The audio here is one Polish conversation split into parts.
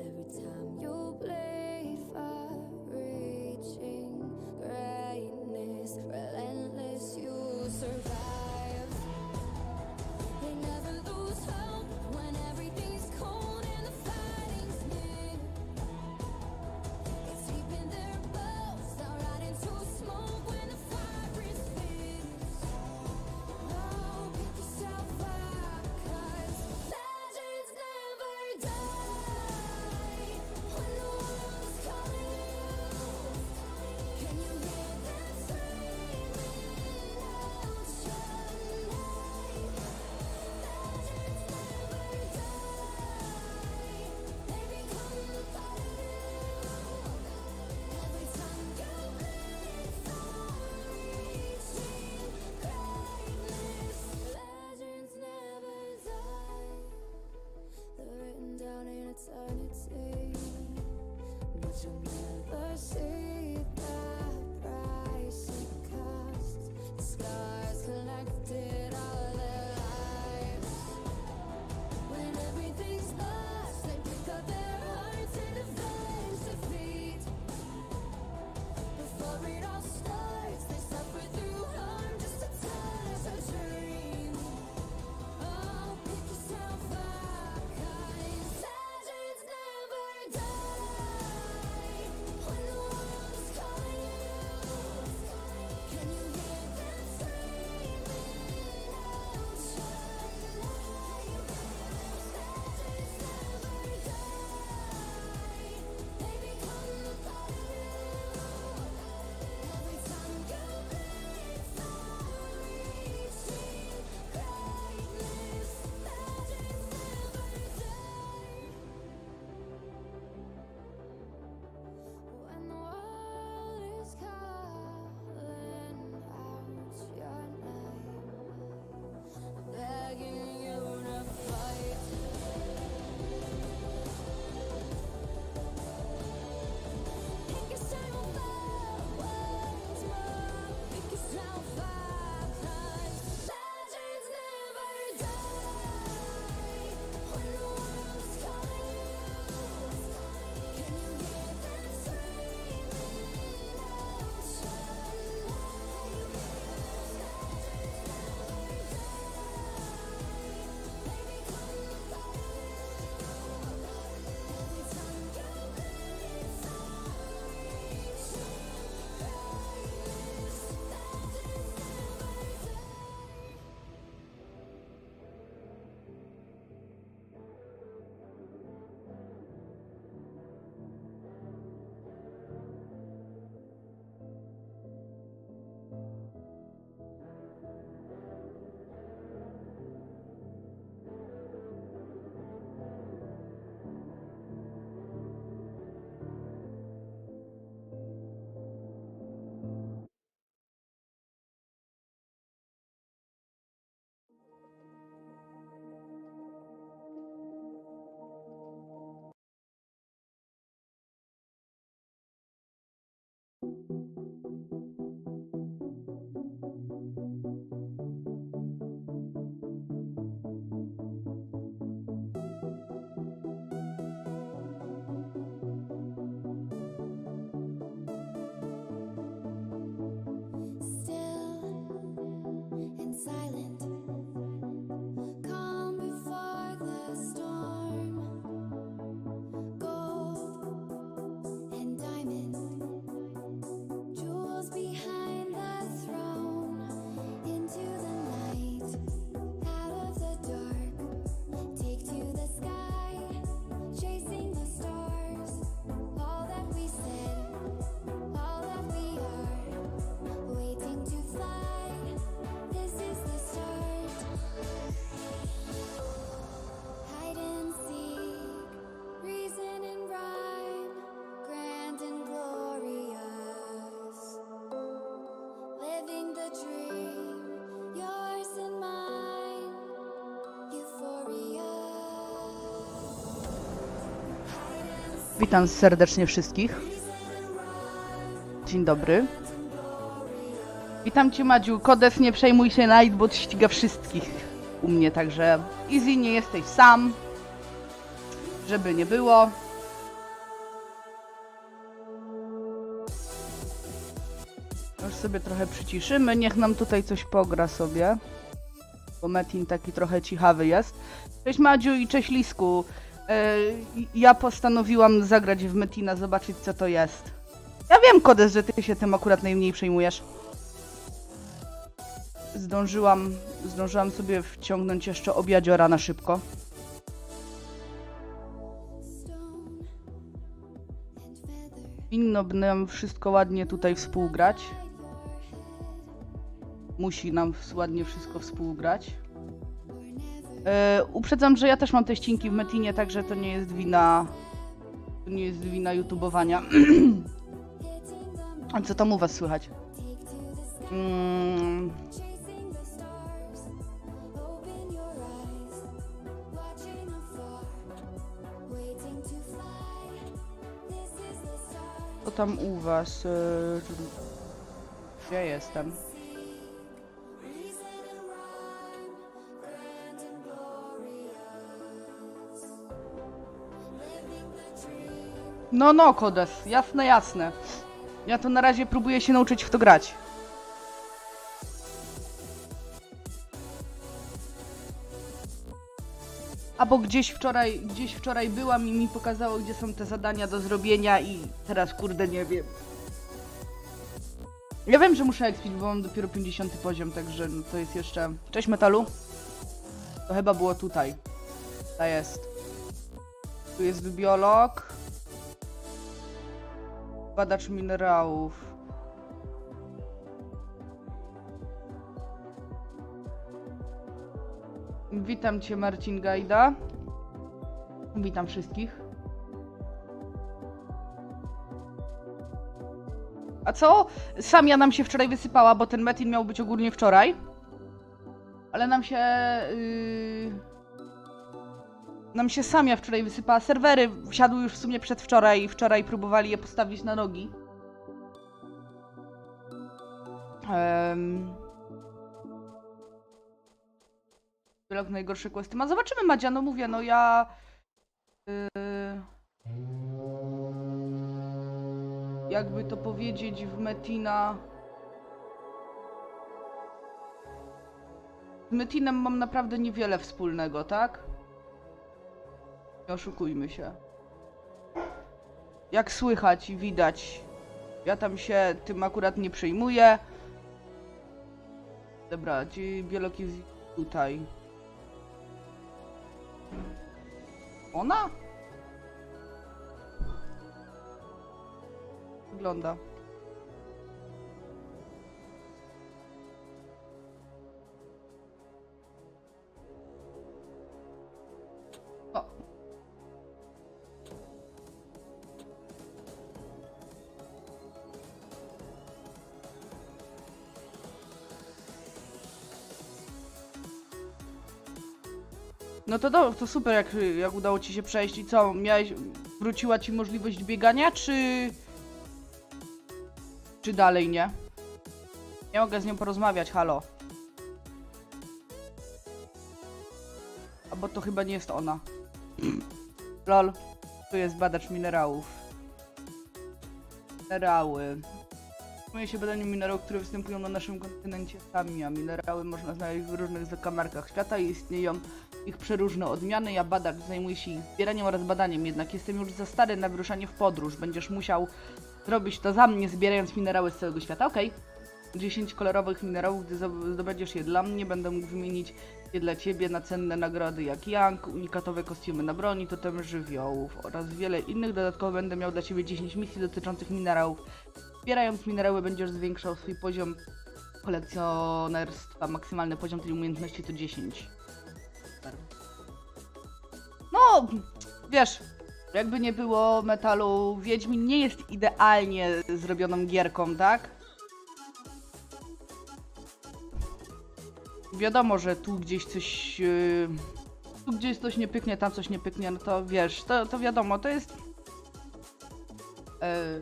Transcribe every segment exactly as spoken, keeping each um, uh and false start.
Every time you play for reaching greatness, relentless, you survive. Witam serdecznie wszystkich. Dzień dobry. Witam cię, Madziu. Kodef, nie przejmuj się, Nightbot ściga wszystkich u mnie, także easy, nie jesteś sam. Żeby nie było. Już sobie trochę przyciszymy, niech nam tutaj coś pogra sobie. Bo Metin taki trochę cichawy jest. Cześć Madziu i cześć Lisku. Yy, ja postanowiłam zagrać w Metina, zobaczyć co to jest. Ja wiem, Kodef, że ty się tym akurat najmniej przejmujesz. Zdążyłam, zdążyłam sobie wciągnąć jeszcze obiadziora na szybko. Powinno nam wszystko ładnie tutaj współgrać. Musi nam ładnie wszystko współgrać. Yy, uprzedzam, że ja też mam teścinki w Metinie, także to nie jest wina... To nie jest wina YouTubowania. A co tam u was słychać? Mm. Co tam u was? Ja jestem. No, no, Kodef, jasne, jasne. Ja to na razie próbuję się nauczyć w to grać. A bo gdzieś wczoraj, gdzieś wczoraj byłam i mi pokazało, gdzie są te zadania do zrobienia i teraz, kurde, nie wiem. Ja wiem, że muszę ekspić, bo mam dopiero pięćdziesiąty poziom, także no to jest jeszcze... Cześć, Metalu. To chyba było tutaj. To jest. Tu jest biolog. Badacz minerałów. Witam cię, Marcin Gajda. Witam wszystkich. A co? Samia nam się wczoraj wysypała, bo ten Metin miał być ogólnie wczoraj. Ale nam się... Yy... Nam się Samia wczoraj wysypała. Serwery siadły już w sumie przedwczoraj i wczoraj próbowali je postawić na nogi. Um... Biolog najgorsze questy ma. Zobaczymy, Madzia, no mówię, no ja... Yy... Jakby to powiedzieć, w Metina... Z Metinem mam naprawdę niewiele wspólnego, tak? Nie oszukujmy się. Jak słychać i widać, ja tam się tym akurat nie przejmuję. Dobra, ci biolog jest tutaj. Ona? Wygląda. O. No to do, to super, jak, jak udało ci się przejść. I co, miałeś, wróciła ci możliwość biegania, czy... Czy dalej nie? Nie mogę z nią porozmawiać, halo. A bo to chyba nie jest ona. Lol, tu jest badacz minerałów. Minerały. Zajmuje się badaniem minerałów, które występują na naszym kontynencie sami, a minerały można znaleźć w różnych zakamarkach świata i istnieją ich przeróżne odmiany. Ja, badacz, zajmuję się ich zbieraniem oraz badaniem, jednak jestem już za stary na wyruszanie w podróż. Będziesz musiał zrobić to za mnie, zbierając minerały z całego świata. Okej. Okay. dziesięć kolorowych minerałów, gdy zdobędziesz je dla mnie, będę mógł wymienić je dla ciebie na cenne nagrody jak Yang, unikatowe kostiumy na broni, totem żywiołów oraz wiele innych. Dodatkowo będę miał dla ciebie dziesięć misji dotyczących minerałów. Zbierając minerały będziesz zwiększał swój poziom kolekcjonerstwa. Maksymalny poziom tej umiejętności to dziesięć. No, wiesz, jakby nie było, Metalu, Wiedźmin nie jest idealnie zrobioną gierką, tak? Wiadomo, że tu gdzieś coś... Yy, tu gdzieś coś nie pyknie, tam coś nie pyknie, no to wiesz, to, to wiadomo, to jest... e,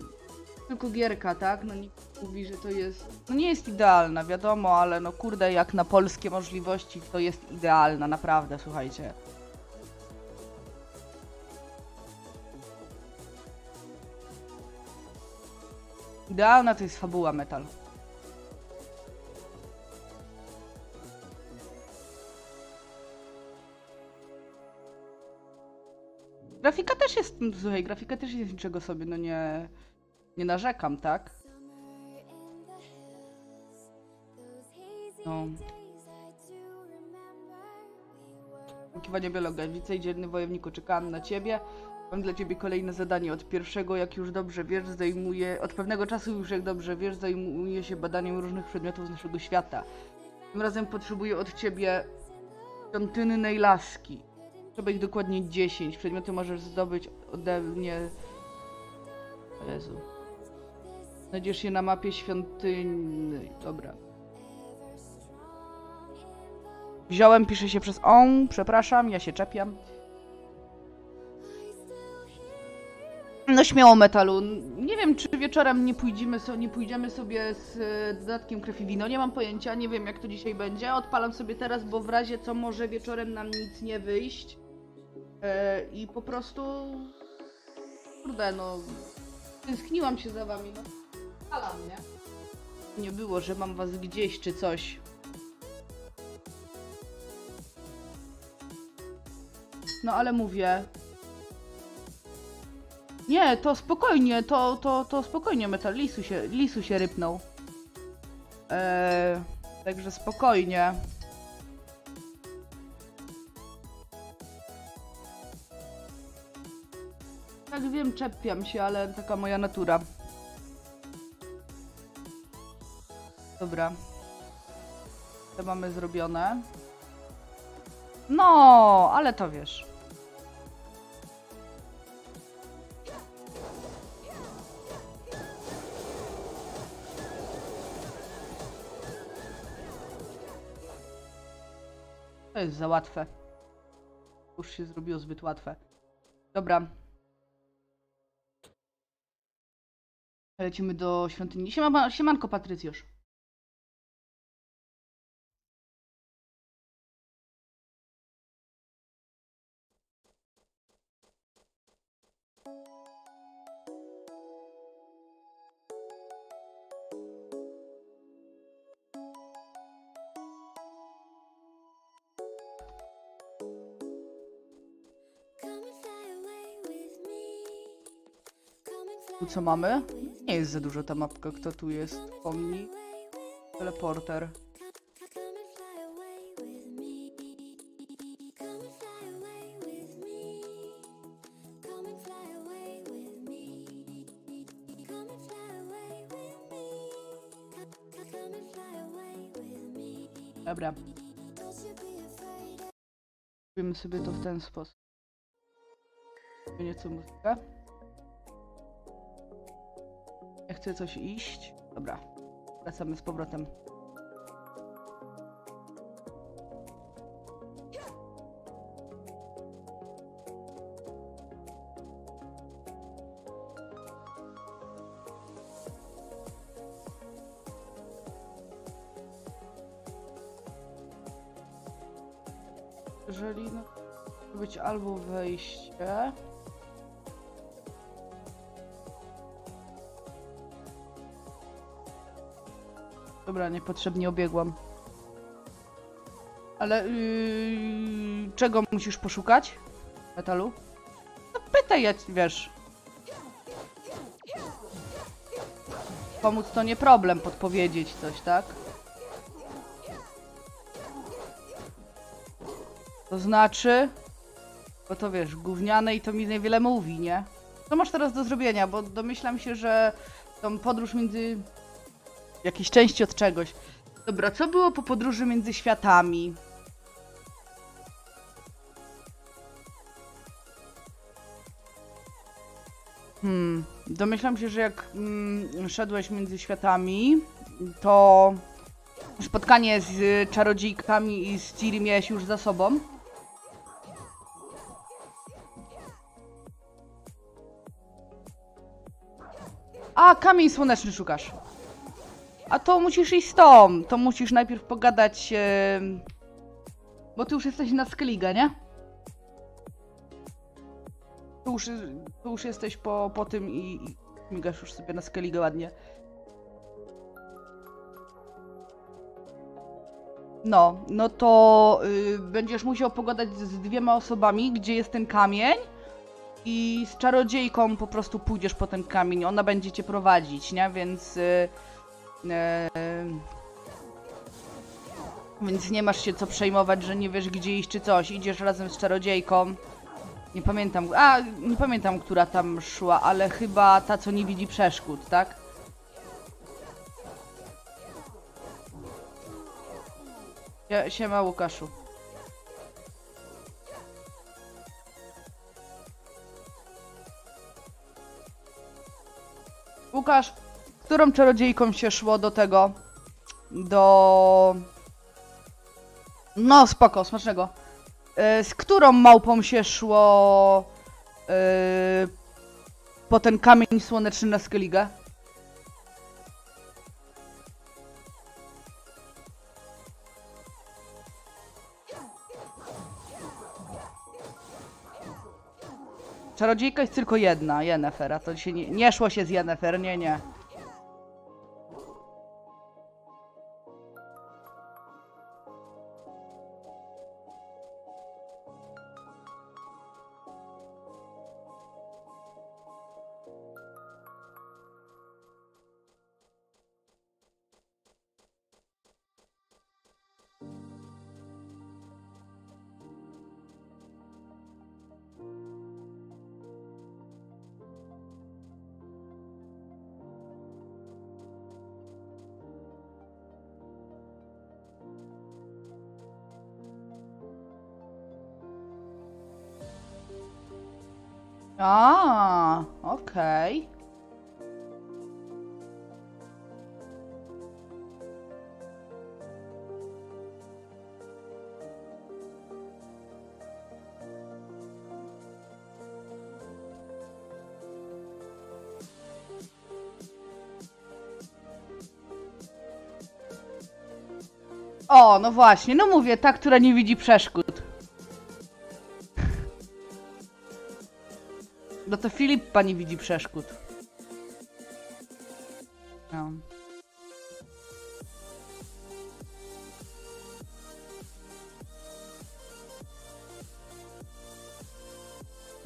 tylko gierka, tak? No nikt mówi, że to jest... No nie jest idealna, wiadomo, ale no kurde, jak na polskie możliwości to jest idealna, naprawdę, słuchajcie. Idealna to jest fabuła metal. Grafika też jest, słuchaj, grafika też jest niczego sobie, no nie, nie narzekam, tak? No. Poszukiwanie biologa, wicej dzielny wojowniku, czekałam na ciebie. Mam dla ciebie kolejne zadanie. Od pierwszego, jak już dobrze wiesz, zajmuję... Od pewnego czasu już, jak dobrze wiesz, zajmuję się badaniem różnych przedmiotów z naszego świata. Tym razem potrzebuję od ciebie świątynnej laski. Trzeba ich dokładnie dziesięć. Przedmioty możesz zdobyć ode mnie... O Jezu. Znajdziesz je na mapie świątyni. Dobra. Wziąłem, pisze się przez on. Przepraszam, ja się czepiam. No śmiało metalu. Nie wiem, czy wieczorem nie pójdziemy, so, nie pójdziemy sobie z dodatkiem krew i wino. Nie mam pojęcia, nie wiem jak to dzisiaj będzie. Odpalam sobie teraz, bo w razie co może wieczorem nam nic nie wyjść. Yy, I po prostu... Kurde, no... Tęskniłam się za wami, no. Odpalam, nie? Nie było, że mam was gdzieś czy coś. No ale mówię... Nie, to spokojnie, to, to, to spokojnie, metal, lisu się, lisu się rypnął. Eee, także spokojnie. Tak wiem, czepiam się, ale taka moja natura. Dobra. To mamy zrobione. No, ale to wiesz. To jest za łatwe. Już się zrobiło zbyt łatwe. Dobra. Lecimy do świątyni. Siema, siemanko, Patrycjusz. Co mamy? Nie jest za dużo ta mapka. Kto tu jest? Pomni. Teleporter. Dobra. Zrobimy sobie to w ten sposób. Nieco muzyka. Chcę coś iść. Dobra, wracamy z powrotem. Jeżeli no, może być albo wejście. Dobra, niepotrzebnie obiegłam. Ale yy, czego musisz poszukać? Metalu? No pytaj, ja ci, wiesz. Pomóc to nie problem, podpowiedzieć coś, tak? To znaczy... Bo to wiesz, gówniane i to mi niewiele mówi, nie? Co masz teraz do zrobienia? Bo domyślam się, że tą podróż między... Jakieś części od czegoś. Dobra, co było po podróży między światami? Hmm, domyślam się, że jak mm, szedłeś między światami, to spotkanie z y, czarodziejkami i z Ciri miałeś już za sobą. A, kamień słoneczny szukasz. A to musisz iść stąd. To musisz najpierw pogadać... Yy... Bo ty już jesteś na Skellige, nie? Ty już, ty już jesteś po, po tym i, i migasz już sobie na Skellige ładnie. No, no to yy, będziesz musiał pogadać z dwiema osobami, gdzie jest ten kamień. I z czarodziejką po prostu pójdziesz po ten kamień, ona będzie cię prowadzić, nie? Więc... Yy, yy, więc nie masz się co przejmować, że nie wiesz gdzie iść czy coś. Idziesz razem z czarodziejką. Nie pamiętam... A, nie pamiętam, która tam szła, ale chyba ta, co nie widzi przeszkód, tak? Siema, Łukaszu. Łukasz, z którą czarodziejką się szło do tego? Do... No, spoko, smacznego. Yy, z którą małpą się szło... Yy, po ten kamień słoneczny na Skellige? Czarodziejka jest tylko jedna, Yennefer, a to dzisiaj nie, nie szło się z Yennefer, nie, nie. A, okej. Okay. O, no właśnie, no mówię, ta, która nie widzi przeszkód. No to Filip pani widzi przeszkód. No.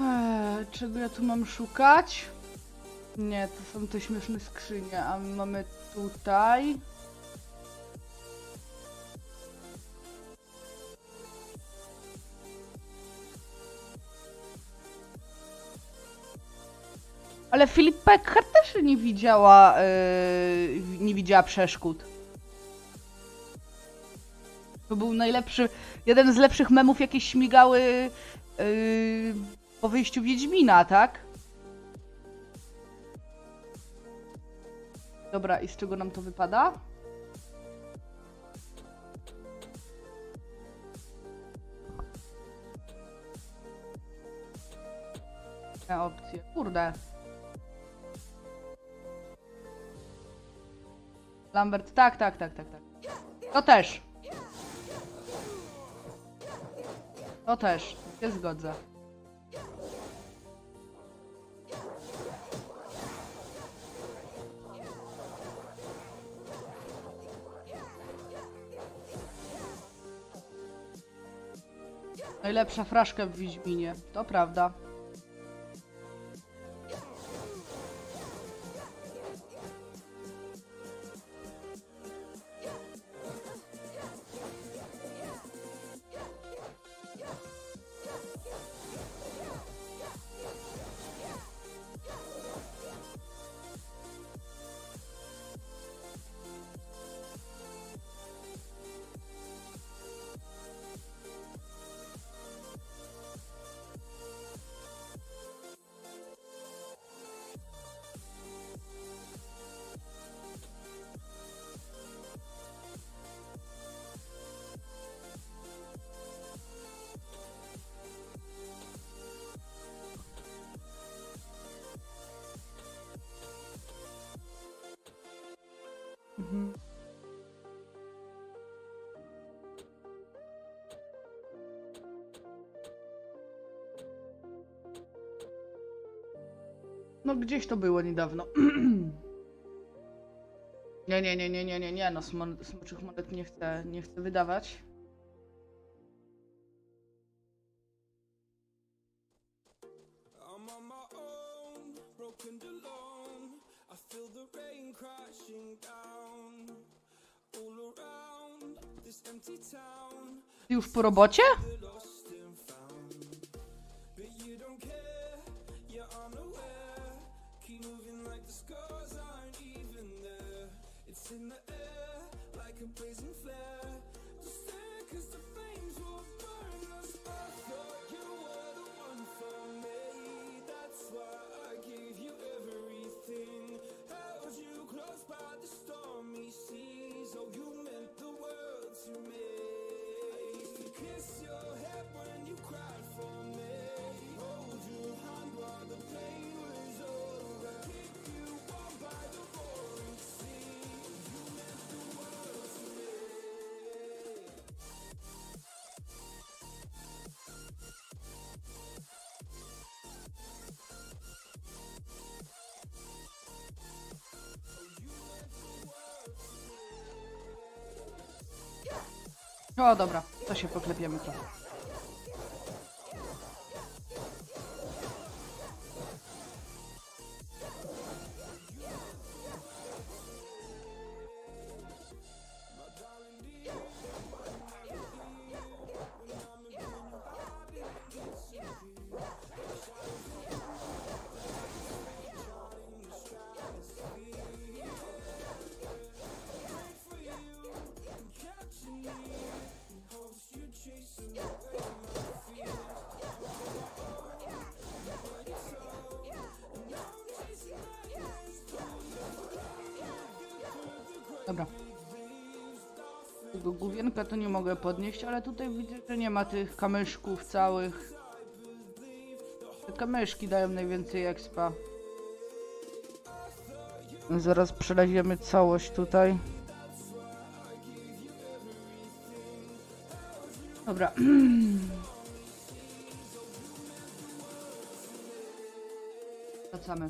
Eee, czego ja tu mam szukać? Nie, to są te śmieszne skrzynie, a my mamy tutaj... Ale Filipa Eckhart też nie widziała, yy, nie widziała przeszkód. To był najlepszy, jeden z lepszych memów, jakie śmigały yy, po wyjściu Wiedźmina, tak? Dobra, i z czego nam to wypada? Na opcję, kurde. Lambert, tak, tak, tak, tak, tak. To też. To też. Się zgodzę. Najlepsza fraszka w Wiedźminie. To prawda. Mm-hmm. No gdzieś to było niedawno. Nie, nie, nie, nie, nie, nie, nie, no smoczych monet nie chcę, nie chcę wydawać. Ty już po robocie? O, dobra, to się poklepiemy trochę. Dobra. Tego główienka to nie mogę podnieść, ale tutaj widzę, że nie ma tych kamyszków całych. Te kamyszki dają najwięcej expa. Zaraz przeleziemy całość tutaj. Dobra. Wracamy.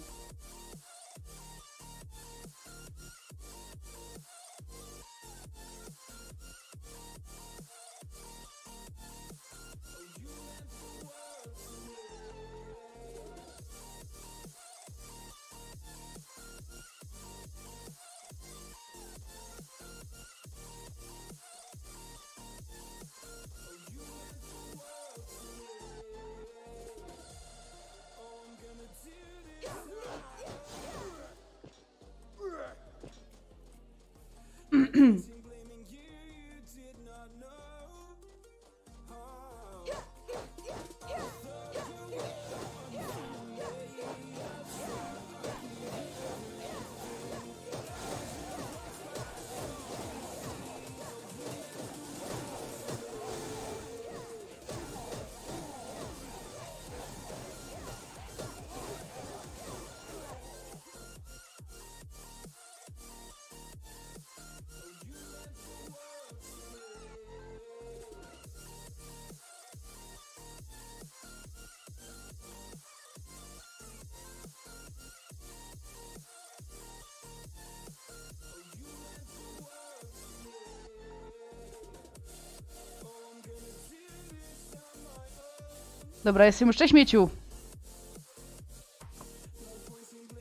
Dobra, jestem jeszcze śmieciu.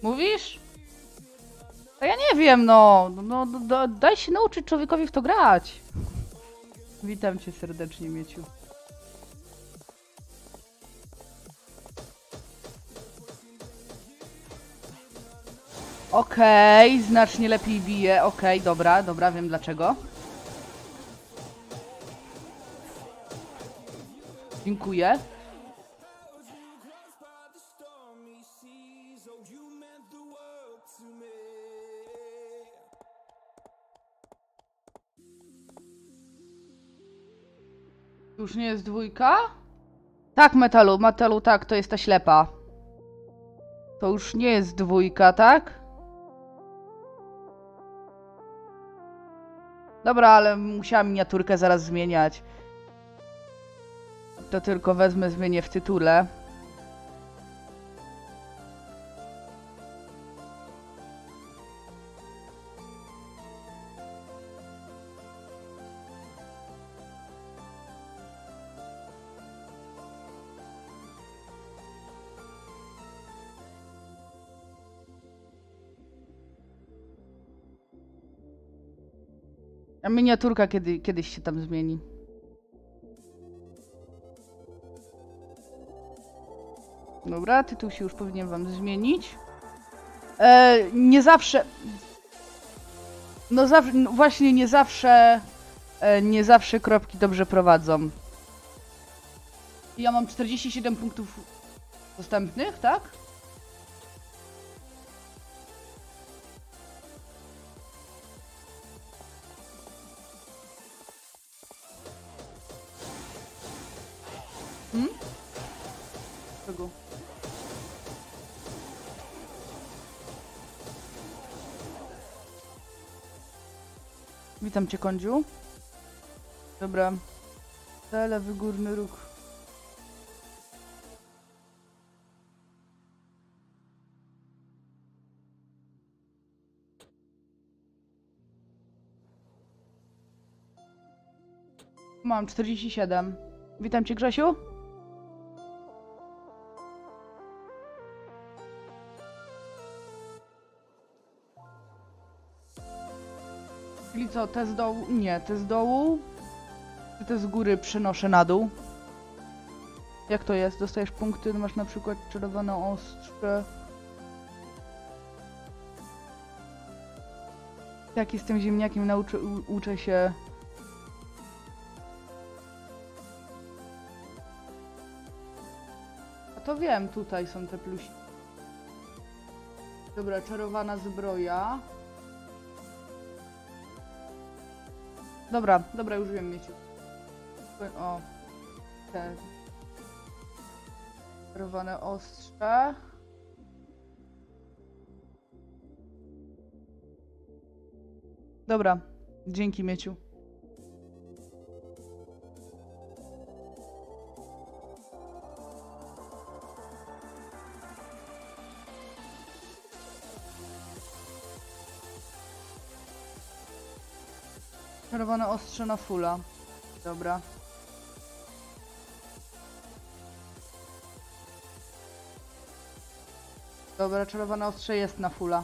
Mówisz? A ja nie wiem, no. No, no. Daj się nauczyć człowiekowi w to grać. Witam cię serdecznie, Mieciu. Okej, okay, znacznie lepiej bije. Okej, okay, dobra, dobra, wiem dlaczego. Dziękuję. Już nie jest dwójka? Tak, metalu, metalu, tak, to jest ta ślepa. To już nie jest dwójka, tak? Dobra, ale musiałam miniaturkę zaraz zmieniać. To tylko wezmę, zmienię w tytule. A miniaturka kiedy, kiedyś się tam zmieni. Dobra, tytuł się już powinien wam zmienić. E, nie zawsze... No, zawsze, no właśnie nie zawsze... E, nie zawsze kropki dobrze prowadzą. Ja mam czterdzieści siedem punktów dostępnych, tak? Witam cię, Kondziu. Dobra. Lewy górny róg. Mam czterdzieści siedem. Witam cię, Grzesiu. Czyli co, te z dołu? Nie, te z dołu. Czy te z góry przenoszę na dół? Jak to jest? Dostajesz punkty, masz na przykład czarowane ostrze. Jak jestem ziemniakiem, nauczę, u, uczę się... A to wiem, tutaj są te plusiki. Dobra, czarowana zbroja. Dobra, dobra, już wiem, Mieciu. O, te. Czarowane ostrze. Dobra, dzięki, Mieciu. Czerwone ostrze na fulla. Dobra. Dobra, czerwone ostrze jest na fulla.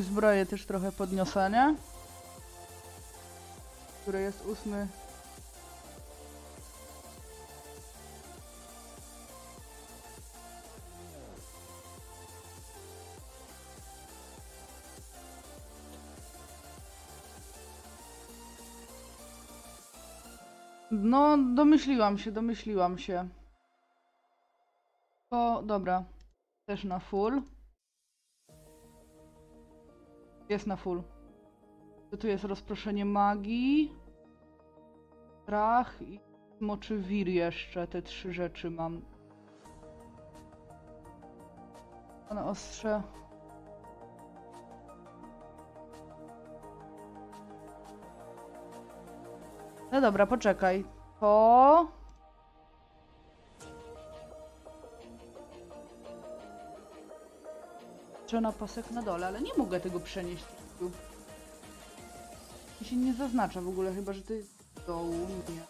Zbroję też trochę podniosę, nie? Który jest ósmy. No, domyśliłam się, domyśliłam się. O, dobra. Też na full. Jest na full. Tu jest rozproszenie magii. Strach i moczy wir jeszcze. Te trzy rzeczy mam. One ostrze. No dobra, poczekaj. To... Czy na pasek na dole, ale nie mogę tego przenieść tu. Mi się nie zaznacza w ogóle, chyba że to jest z dołu. Nie.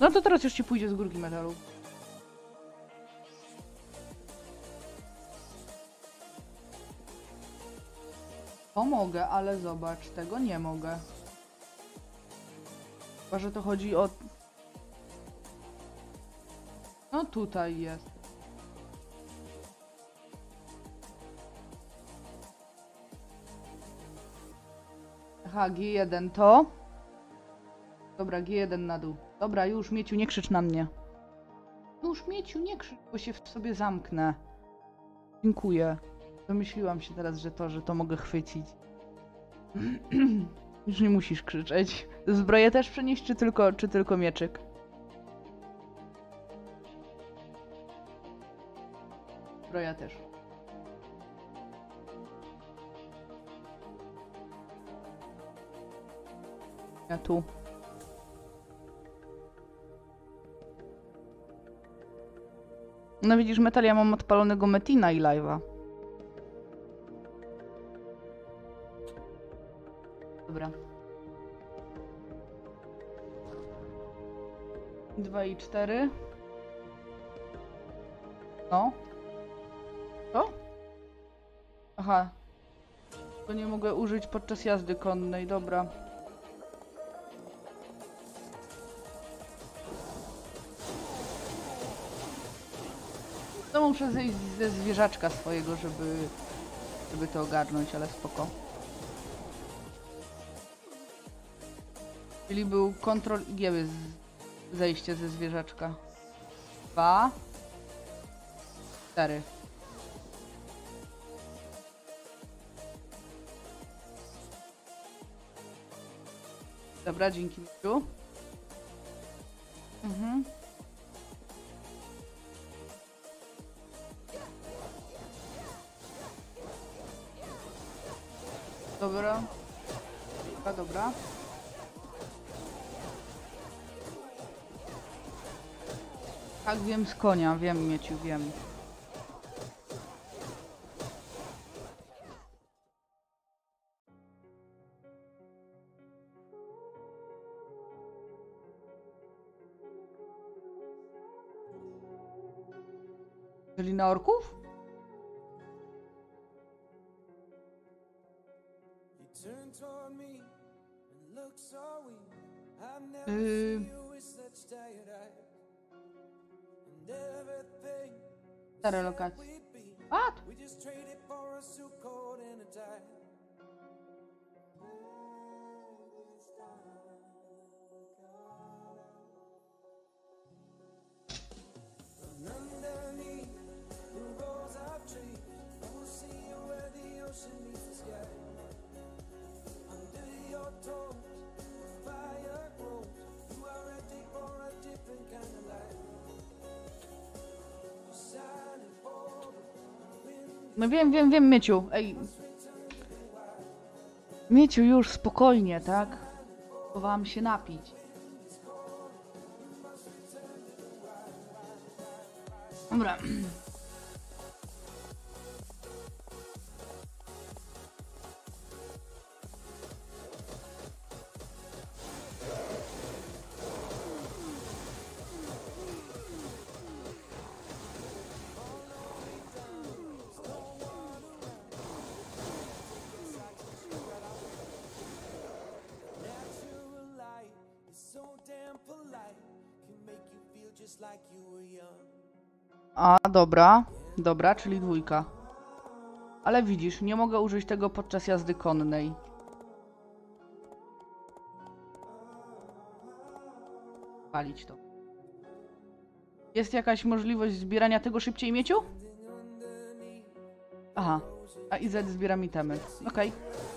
No to teraz już ci pójdzie z górki metalu. To mogę, ale zobacz, tego nie mogę. Chyba że to chodzi o... No tutaj jest. Aha, G jeden to. Dobra, G jeden na dół. Dobra, już, Mieciu, nie krzycz na mnie. Już, Mieciu, nie krzycz, bo się w sobie zamknę. Dziękuję. Domyśliłam się teraz, że to, że to mogę chwycić. Już nie musisz krzyczeć. Zbroję też przenieść, czy tylko, czy tylko mieczyk? Pro ja też. Ja tu. No widzisz, metal, ja mam odpalonego Metina i live'a. Dobra. Dwa i cztery. No. Co? Aha. To nie mogę użyć podczas jazdy konnej, dobra. No muszę zejść ze zwierzaczka swojego, żeby, żeby to ogarnąć, ale spoko. Czyli był kontrol i G, zejście ze zwierzaczka. Dwa. Cztery. Dobra, dzięki Miciu. Mhm. Dobra. Dobra, dobra. Tak, wiem z konia, wiem, Mieciu, wiem. Czyli na orków? Yy... Stare lokacje. A! No wiem, wiem, wiem, Mieciu. Ej. Mieciu, już spokojnie, tak? Próbowałam się napić. Dobra. A, dobra, dobra, czyli dwójka. Ale widzisz, nie mogę użyć tego podczas jazdy konnej. Palić to. Jest jakaś możliwość zbierania tego szybciej, Mieciu? Aha, a I Z zbiera mi temy. Okej. Okay.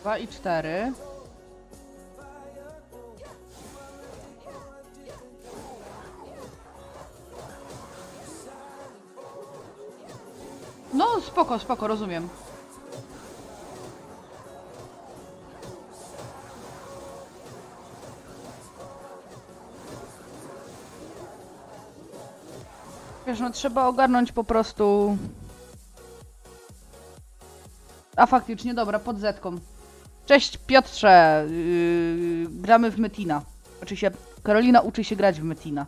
Dwa i cztery. No spoko, spoko, rozumiem. Wiesz, no trzeba ogarnąć po prostu... A faktycznie, dobra, pod zetką. Cześć Piotrze, yy, gramy w Metina. Znaczy się, Karolina uczy się grać w Metina.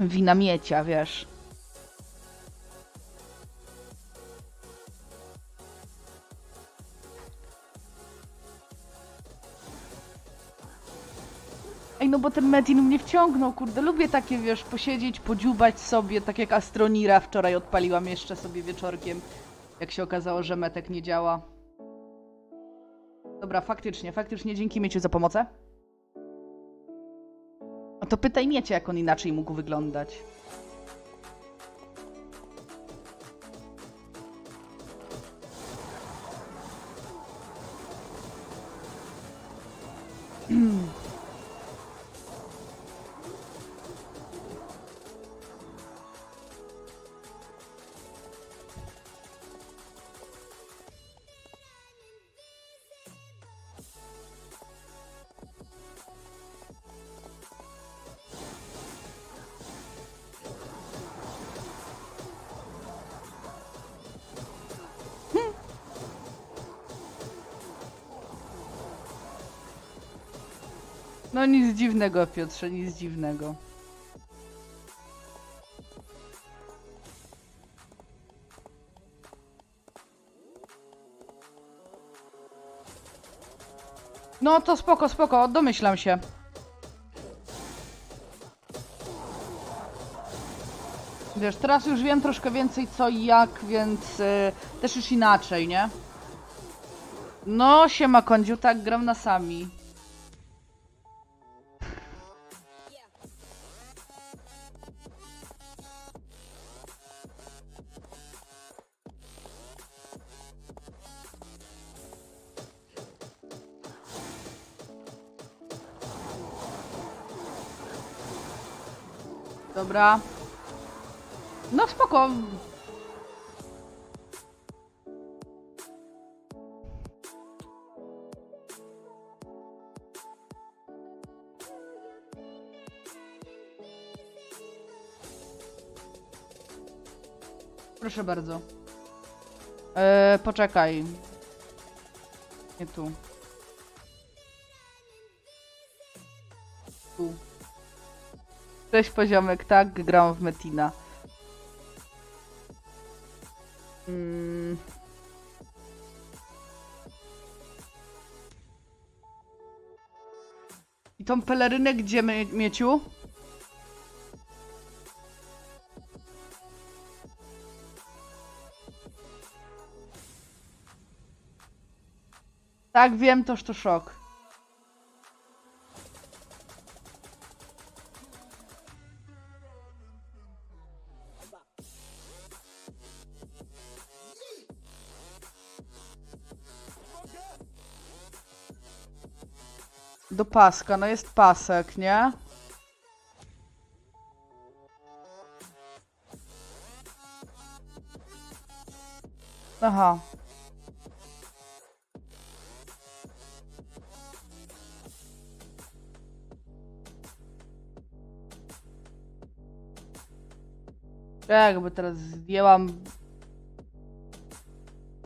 Wina miecia, wiesz. Ej, no bo ten Metin mnie wciągnął, kurde. Lubię takie, wiesz, posiedzieć, podziubać sobie, tak jak Astronira wczoraj odpaliłam jeszcze sobie wieczorkiem, jak się okazało, że metek nie działa. Dobra, faktycznie, faktycznie dzięki Mieciu za pomocę. A to pytaj Miecie, jak on inaczej mógł wyglądać. No nic dziwnego, Piotrze, nic dziwnego. No to spoko, spoko, domyślam się. Wiesz, teraz już wiem troszkę więcej co i jak, więc yy, też już inaczej, nie? No siema Kondziu, tak gram na sami. Dobra. No spoko. Proszę bardzo. Eee, poczekaj. Nie tu. Tu. Cześć poziomek, tak? Gram w Metina. Hmm. I tą pelerynę gdzie, mie Mieciu? Tak, wiem, toż to szok. Do paska, no jest pasek, nie? Aha. Jakby teraz zdjęłam...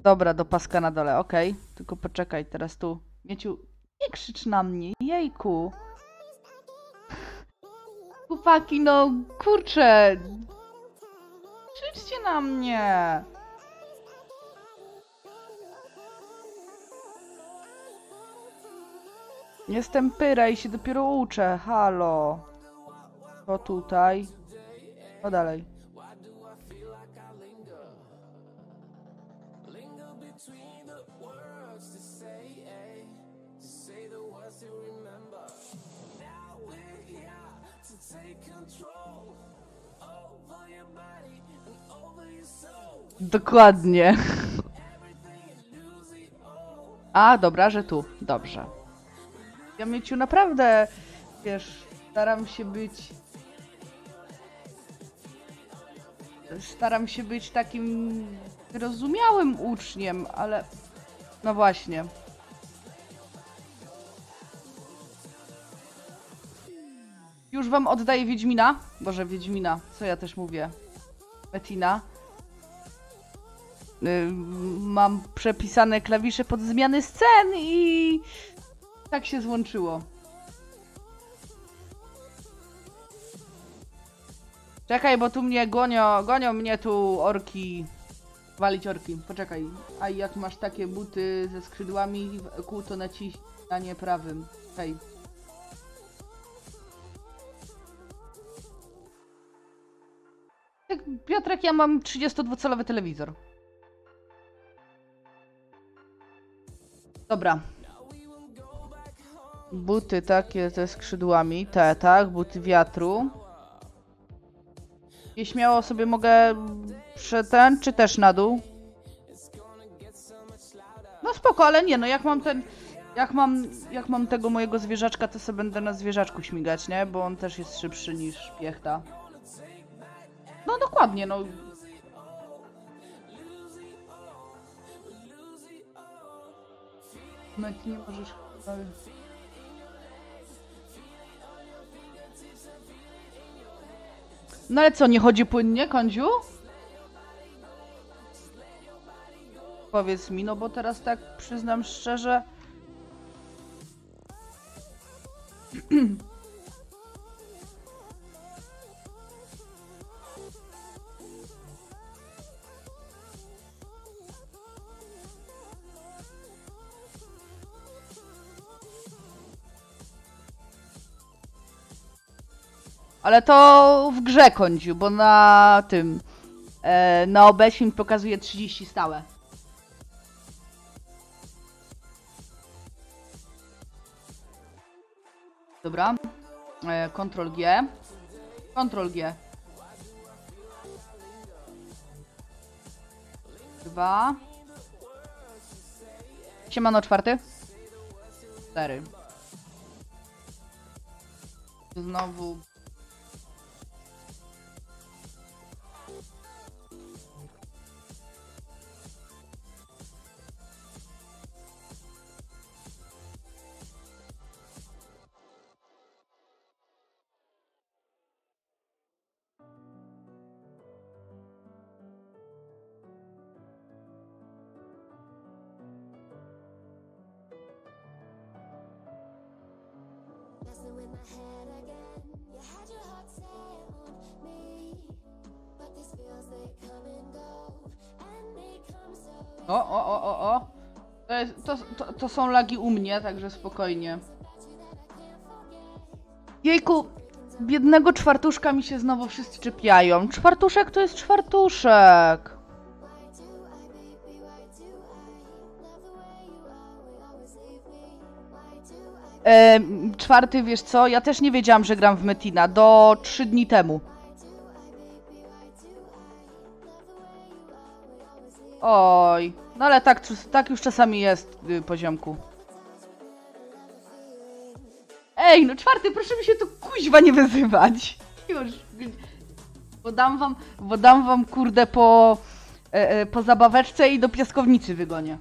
Dobra, do paska na dole, okej. Okay. Tylko poczekaj, teraz tu. Mieciu... Nie krzycz na mnie, jejku. Chłopaki, no kurczę. Krzyczcie na mnie. Jestem pyra i się dopiero uczę, halo. To tutaj. No dalej. Dokładnie. A, dobra, że tu. Dobrze. Ja, Mieciu, naprawdę, wiesz, staram się być... Staram się być takim wyrozumiałym uczniem, ale... No właśnie. Już wam oddaję Wiedźmina. Boże, Wiedźmina, co ja też mówię? Metina. Mam przepisane klawisze pod zmiany scen i tak się złączyło. Czekaj, bo tu mnie gonią, gonią mnie tu orki. Walić orki, poczekaj. A jak masz takie buty ze skrzydłami kół, to naciskanie prawym. Hej. Piotrek, ja mam trzydziestodwucalowy telewizor. Dobra. Buty takie ze skrzydłami, te, tak, buty wiatru. I śmiało sobie mogę prze ten, czy też na dół? No spoko, ale nie, no jak mam ten Jak mam, jak mam tego mojego zwierzaczka, to sobie będę na zwierzaczku śmigać, nie? Bo on też jest szybszy niż piechta. No dokładnie, no. No ty nie możesz... No ale co, nie chodzi płynnie, Kondziu? Powiedz mi, no bo teraz tak przyznam szczerze... Ale to w grze, Kondziu, bo na tym, e, na obecnie mi pokazuje trzydzieści stałe. Dobra, e, kontrol G, kontrol G. Dwa. Siemano, czwarty. Cztery. Znowu. O, o, o, o, o. To, jest, to, to, to są lagi u mnie, także spokojnie. Jejku, biednego czwartuszka mi się znowu wszyscy czepiają. Czwartuszek to jest czwartuszek. E, czwarty, wiesz co, ja też nie wiedziałam, że gram w Metina do trzy dni temu. Oj, no ale tak, tak już czasami jest, yy, poziomku. Ej, no czwarty, proszę mi się tu kuźwa nie wyzywać. Już, bo dam wam, bo dam wam kurde po, e, e, po zabaweczce i do piaskownicy wygonię.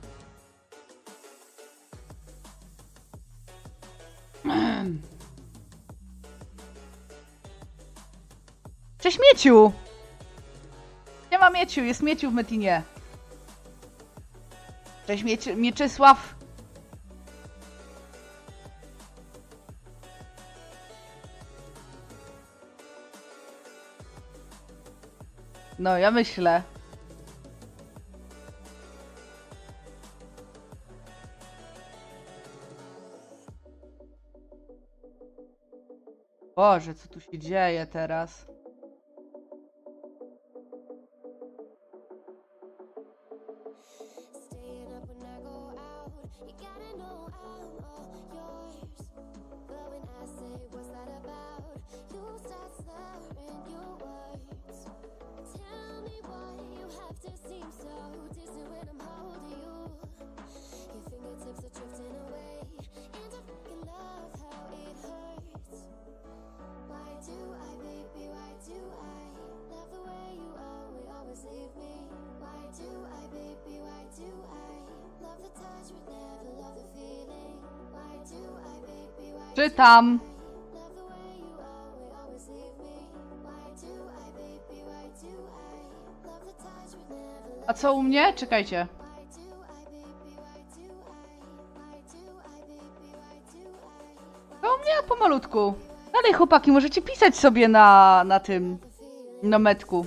Cześć, Mieciu! Nie ma Mieciu, jest Mieciu w Metinie. Cześć, Miecz- Mieczysław. No, ja myślę. Boże, co tu się dzieje teraz? Czytam. A co u mnie? Czekajcie. To u mnie pomalutku. Dalej, chłopaki, możecie pisać sobie na, na tym, na metku.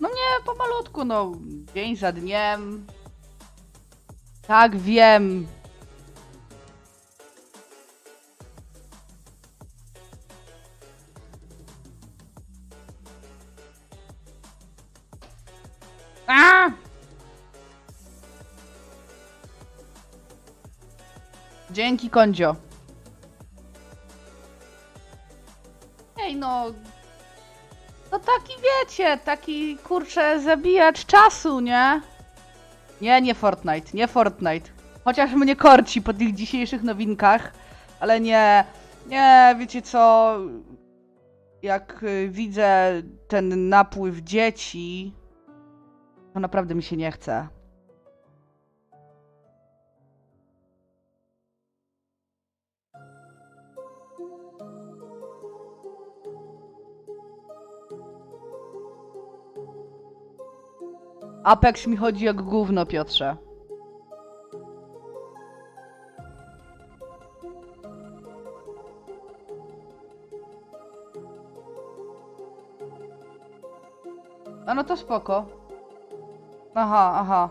No nie, pomalutku, no. Dzień za dniem. Tak, wiem. A! Dzięki, Kondzio. Ej, no... No taki, wiecie, taki, kurczę, zabijacz czasu, nie? Nie, nie Fortnite, nie Fortnite. Chociaż mnie korci po tych dzisiejszych nowinkach, ale nie, nie, wiecie co, jak widzę ten napływ dzieci, to naprawdę mi się nie chce. Apex mi chodzi jak gówno, Piotrze. A no to spoko. Aha, aha.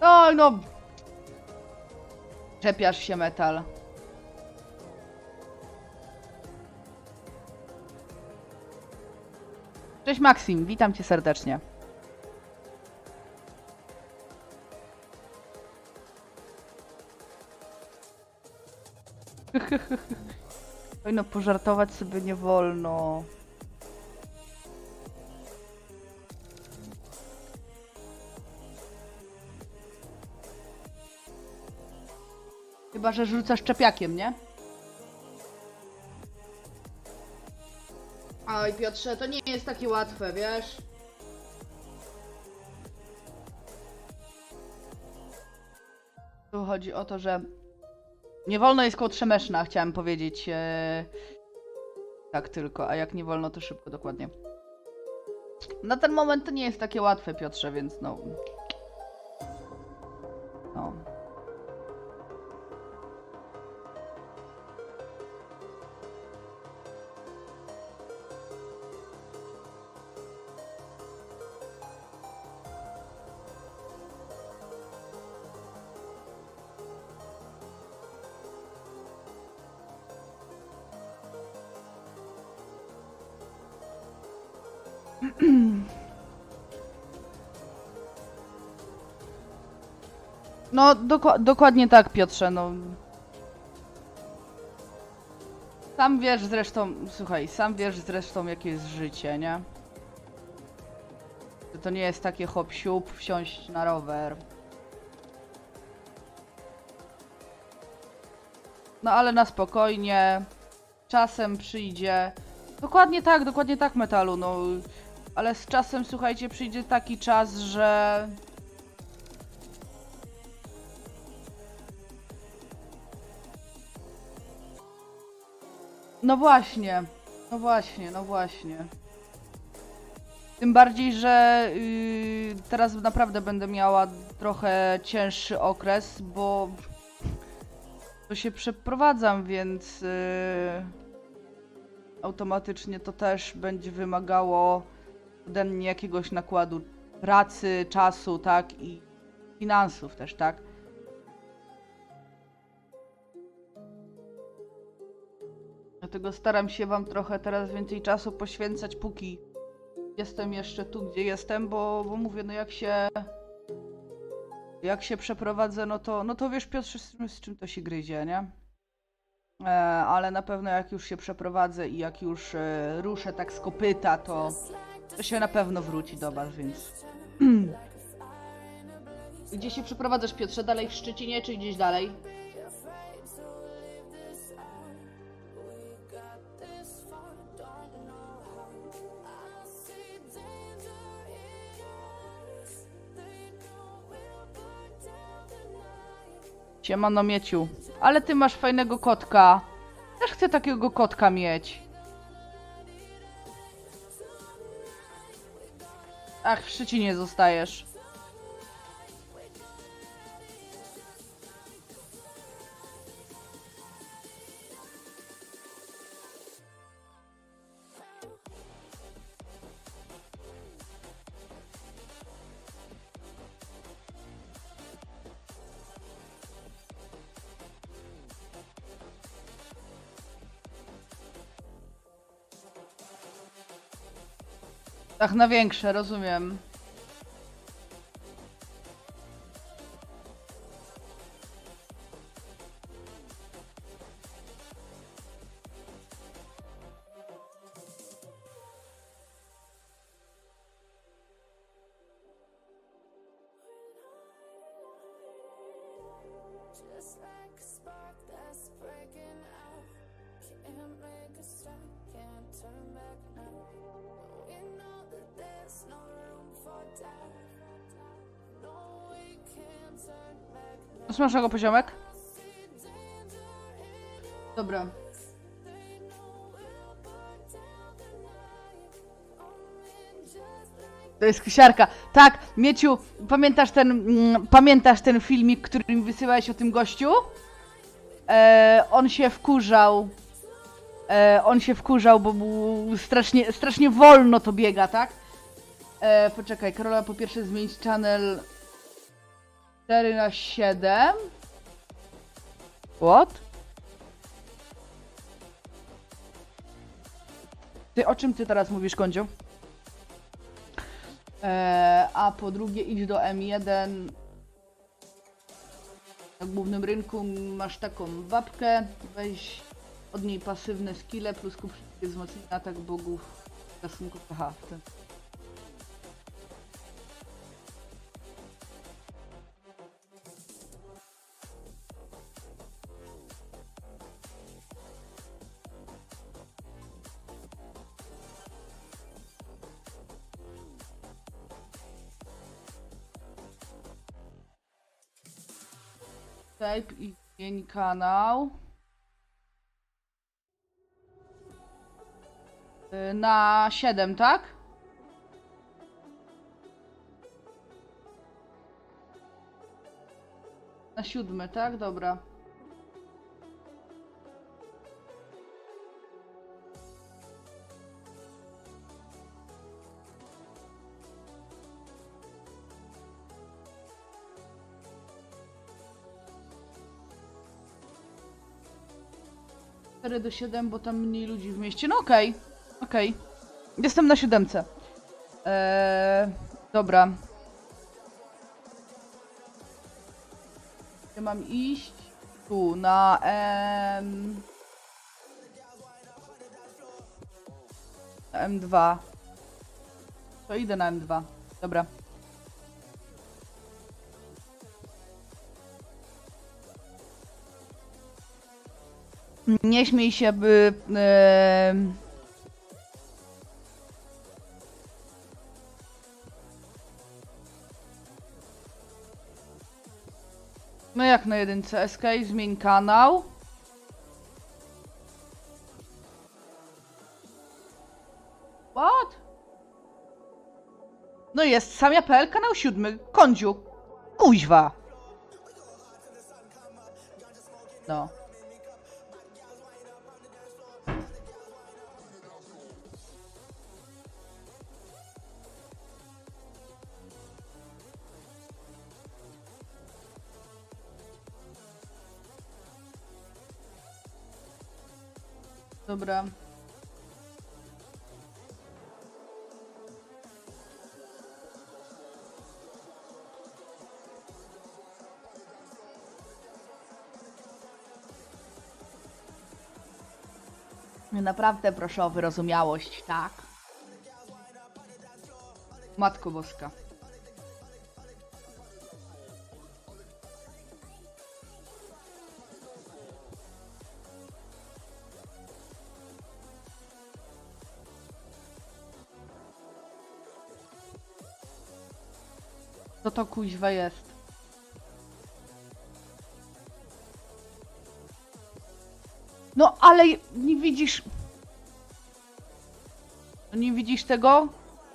No, no. Czepiasz się, metal. Cześć Maksim, witam cię serdecznie. Oj no, pożartować sobie nie wolno. Chyba że rzucasz czepiakiem, nie? Oj, Piotrze, to nie jest takie łatwe, wiesz? Tu chodzi o to, że nie wolno jest koło trzemeszna, chciałem powiedzieć. Eee... Tak tylko, a jak nie wolno, to szybko, dokładnie. Na ten moment to nie jest takie łatwe, Piotrze, więc no... No... No, doku- dokładnie tak, Piotrze, no. Sam wiesz zresztą, słuchaj, sam wiesz zresztą, jakie jest życie, nie? Że to nie jest takie hop-siup, wsiąść na rower. No, ale na spokojnie, czasem przyjdzie... Dokładnie tak, dokładnie tak, metalu, no. Ale z czasem, słuchajcie, przyjdzie taki czas, że... No właśnie, no właśnie, no właśnie. Tym bardziej, że yy, teraz naprawdę będę miała trochę cięższy okres, bo to się przeprowadzam, więc yy, automatycznie to też będzie wymagało ode mnie jakiegoś nakładu pracy, czasu, tak, i finansów też, tak. Dlatego staram się wam trochę teraz więcej czasu poświęcać, póki jestem jeszcze tu, gdzie jestem, bo, bo mówię, no jak się jak się przeprowadzę, no to, no to wiesz, Piotrze, z, z czym to się gryzie, nie? E, ale na pewno jak już się przeprowadzę i jak już e, ruszę tak z kopyta, to, to się na pewno wróci do was, więc... Gdzie się przeprowadzasz, Piotrze? Dalej w Szczecinie, czy gdzieś dalej? Siemano, Mieciu. Ale ty masz fajnego kotka. Też chcę takiego kotka mieć. Ach, w Szczecinie zostajesz. Ach, na większe, rozumiem. Z naszego poziomek? Dobra. To jest Krysiarka. Tak, Mieciu, pamiętasz ten, mm, pamiętasz ten filmik, który mi wysyłałeś o tym gościu? E, on się wkurzał. E, on się wkurzał, bo był strasznie, strasznie wolno to biega, tak? E, poczekaj, Karola, po pierwsze zmienić channel... cztery na siedem. What? Ty, o czym ty teraz mówisz, Kondziu? Eee, a po drugie idź do M jeden. Na głównym rynku masz taką babkę. Weź od niej pasywne skille plus kup wszystkie wzmocnienia atak bogów. Gasunków. Aha, w tym. I zmień kanał na siedem, tak? Na siódmy, tak? Dobra. do siedem, bo tam mniej ludzi w mieście. No okej, okej. Jestem na siódemce. Eee, dobra. Gdzie mam iść? Tu, na... Em... Na M dwa. To idę na M dwa. Dobra. Nie śmiej się, by... Yy... No jak na jedynce, S K, zmień kanał. What? No jest, Samia kropka P L, kanał siódmy, Kondziu. Kuźwa. No. Dobra. Naprawdę proszę o wyrozumiałość, tak? Matko Boska. Co to kuźwa jest? No ale nie widzisz... Nie widzisz tego?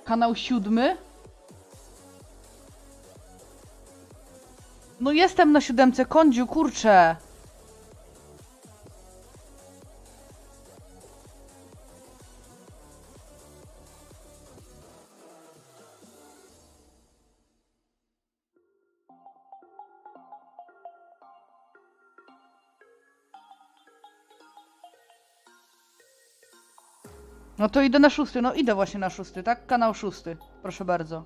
Kanał siódmy? No jestem na siódemce, Kondziu, kurczę! No to idę na szósty, no idę właśnie na szósty, tak? Kanał szósty, proszę bardzo.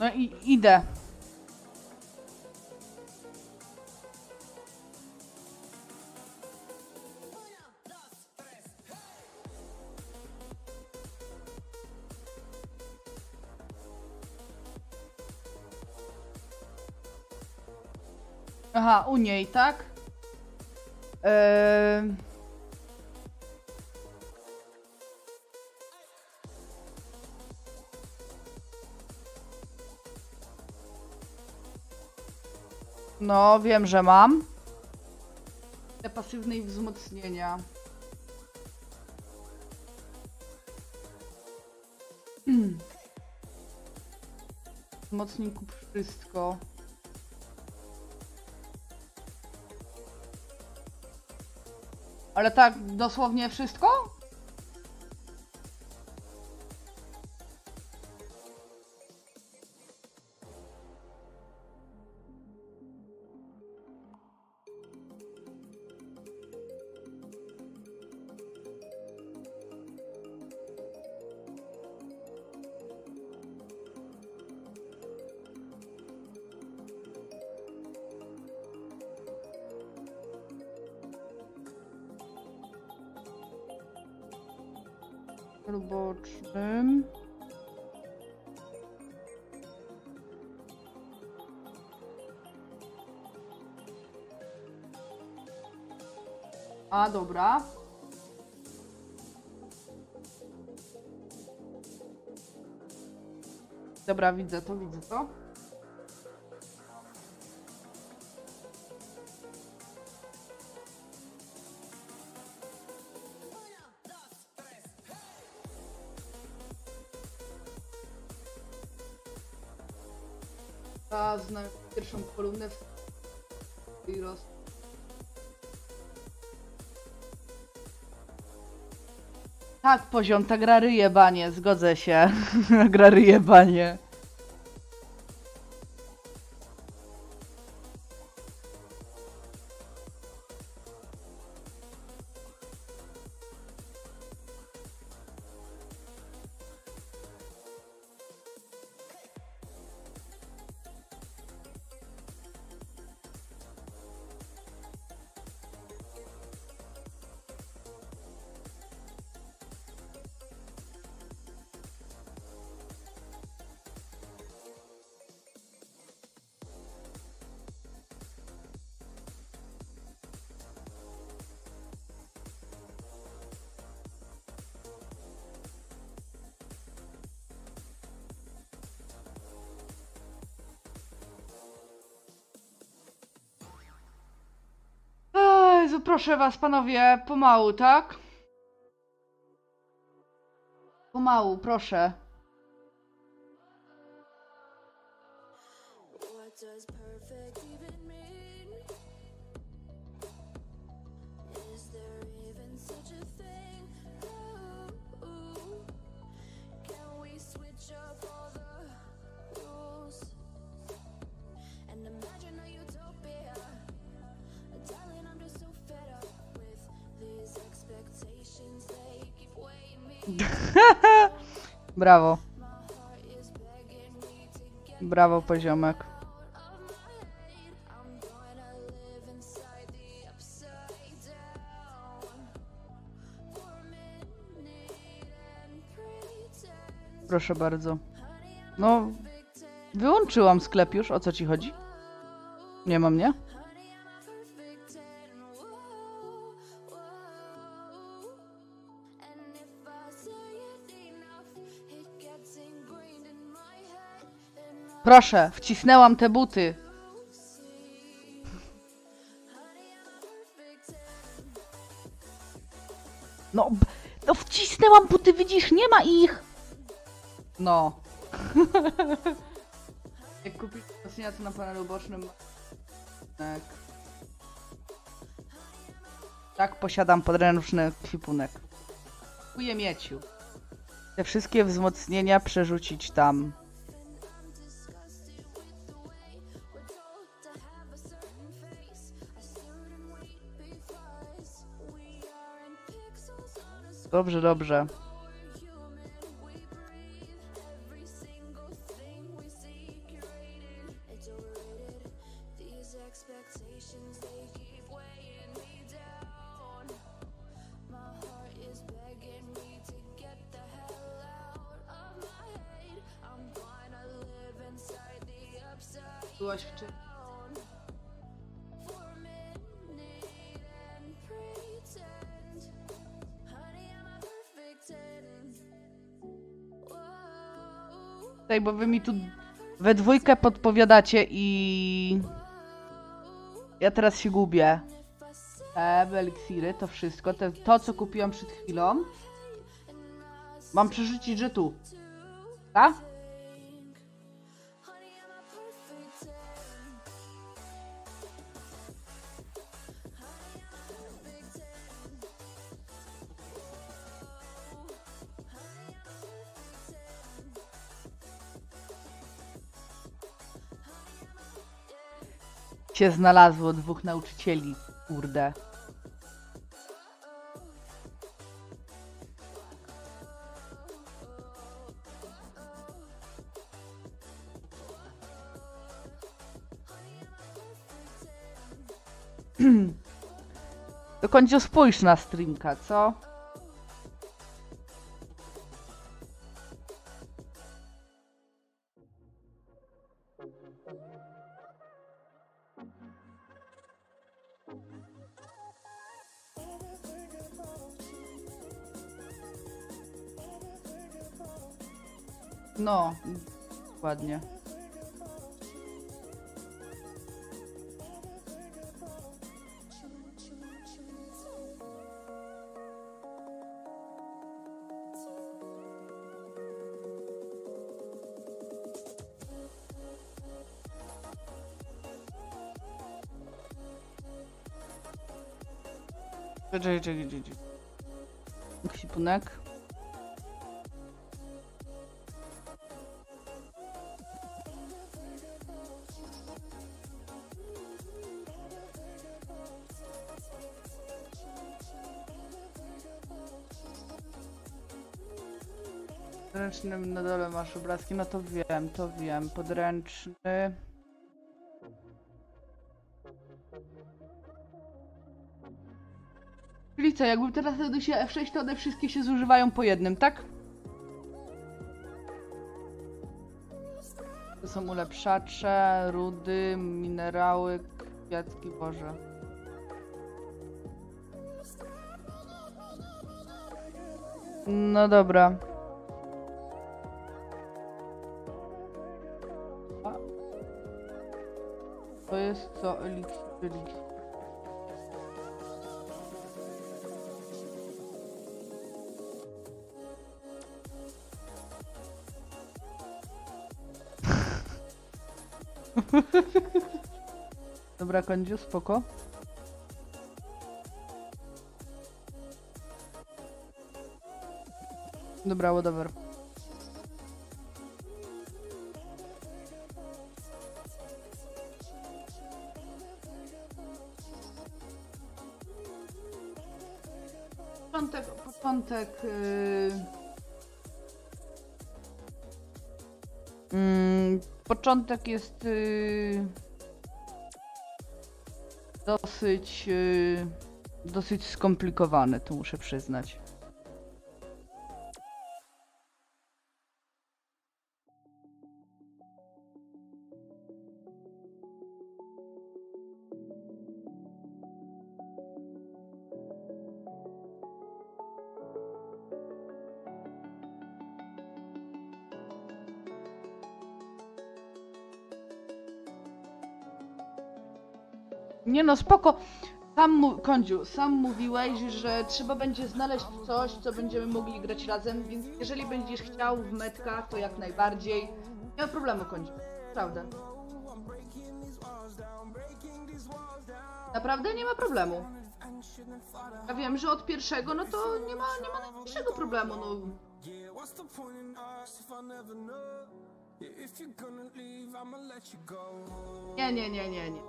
No i idę. Aha, u niej, tak? Yy... No, wiem, że mam. Te pasywne i wzmocnienia. Wzmocnij, kup wszystko. Ale tak dosłownie wszystko? Roboczym. A, dobra. Dobra, widzę to, widzę to. Znam pierwszą kolumnę i roz... Tak, poziom, ta gra ryje banie, zgodzę się. Gra ryje banie. Proszę was, panowie, pomału, tak? Pomału, proszę. Brawo. Brawo, poziomek. Proszę bardzo. No, wyłączyłam sklep już, o co ci chodzi? Nie ma mnie? Proszę, wcisnęłam te buty. No, no wcisnęłam buty, widzisz, nie ma ich. No. Jak kupić wzmocnienia, to na panelu bocznym. Tak. Tak, posiadam podręczny kwipunek. Dziękuję, Mieciu. Te wszystkie wzmocnienia przerzucić tam. Dobrze, dobrze. Byłaś wczoraj. Bo wy mi tu we dwójkę podpowiadacie i ja teraz się gubię. Te eliksiry, to wszystko, to, to co kupiłam przed chwilą. Mam przerzucić, że tu. Tak? Się znalazło dwóch nauczycieli, kurde. Do końca spójrz na streamka, co? No, dokładnie. Czekaj, czekaj, czekaj. Ksipunek. Podręcznym na dole masz obrazki, no to wiem, to wiem, podręczny. Czyli co, jakbym teraz nadusiła F sześć, to one wszystkie się zużywają po jednym, tak? To są ulepszacze, rudy, minerały, kwiatki, boże. No dobra. To jest co? Eliksir, eliksir. Dobra, Kondziu, spoko. Dobra, whatever. Początek, początek yy... mm, początek jest yy... dosyć yy... dosyć skomplikowany, to muszę przyznać. Nie no, spoko. Sam, Kondziu, sam mówiłeś, że trzeba będzie znaleźć coś, co będziemy mogli grać razem, więc jeżeli będziesz chciał w metka, to jak najbardziej. Nie ma problemu, Kondziu. Naprawdę. Naprawdę nie ma problemu. Ja wiem, że od pierwszego, no to nie ma, nie ma najmniejszego problemu, no. Nie, nie, nie, nie, nie.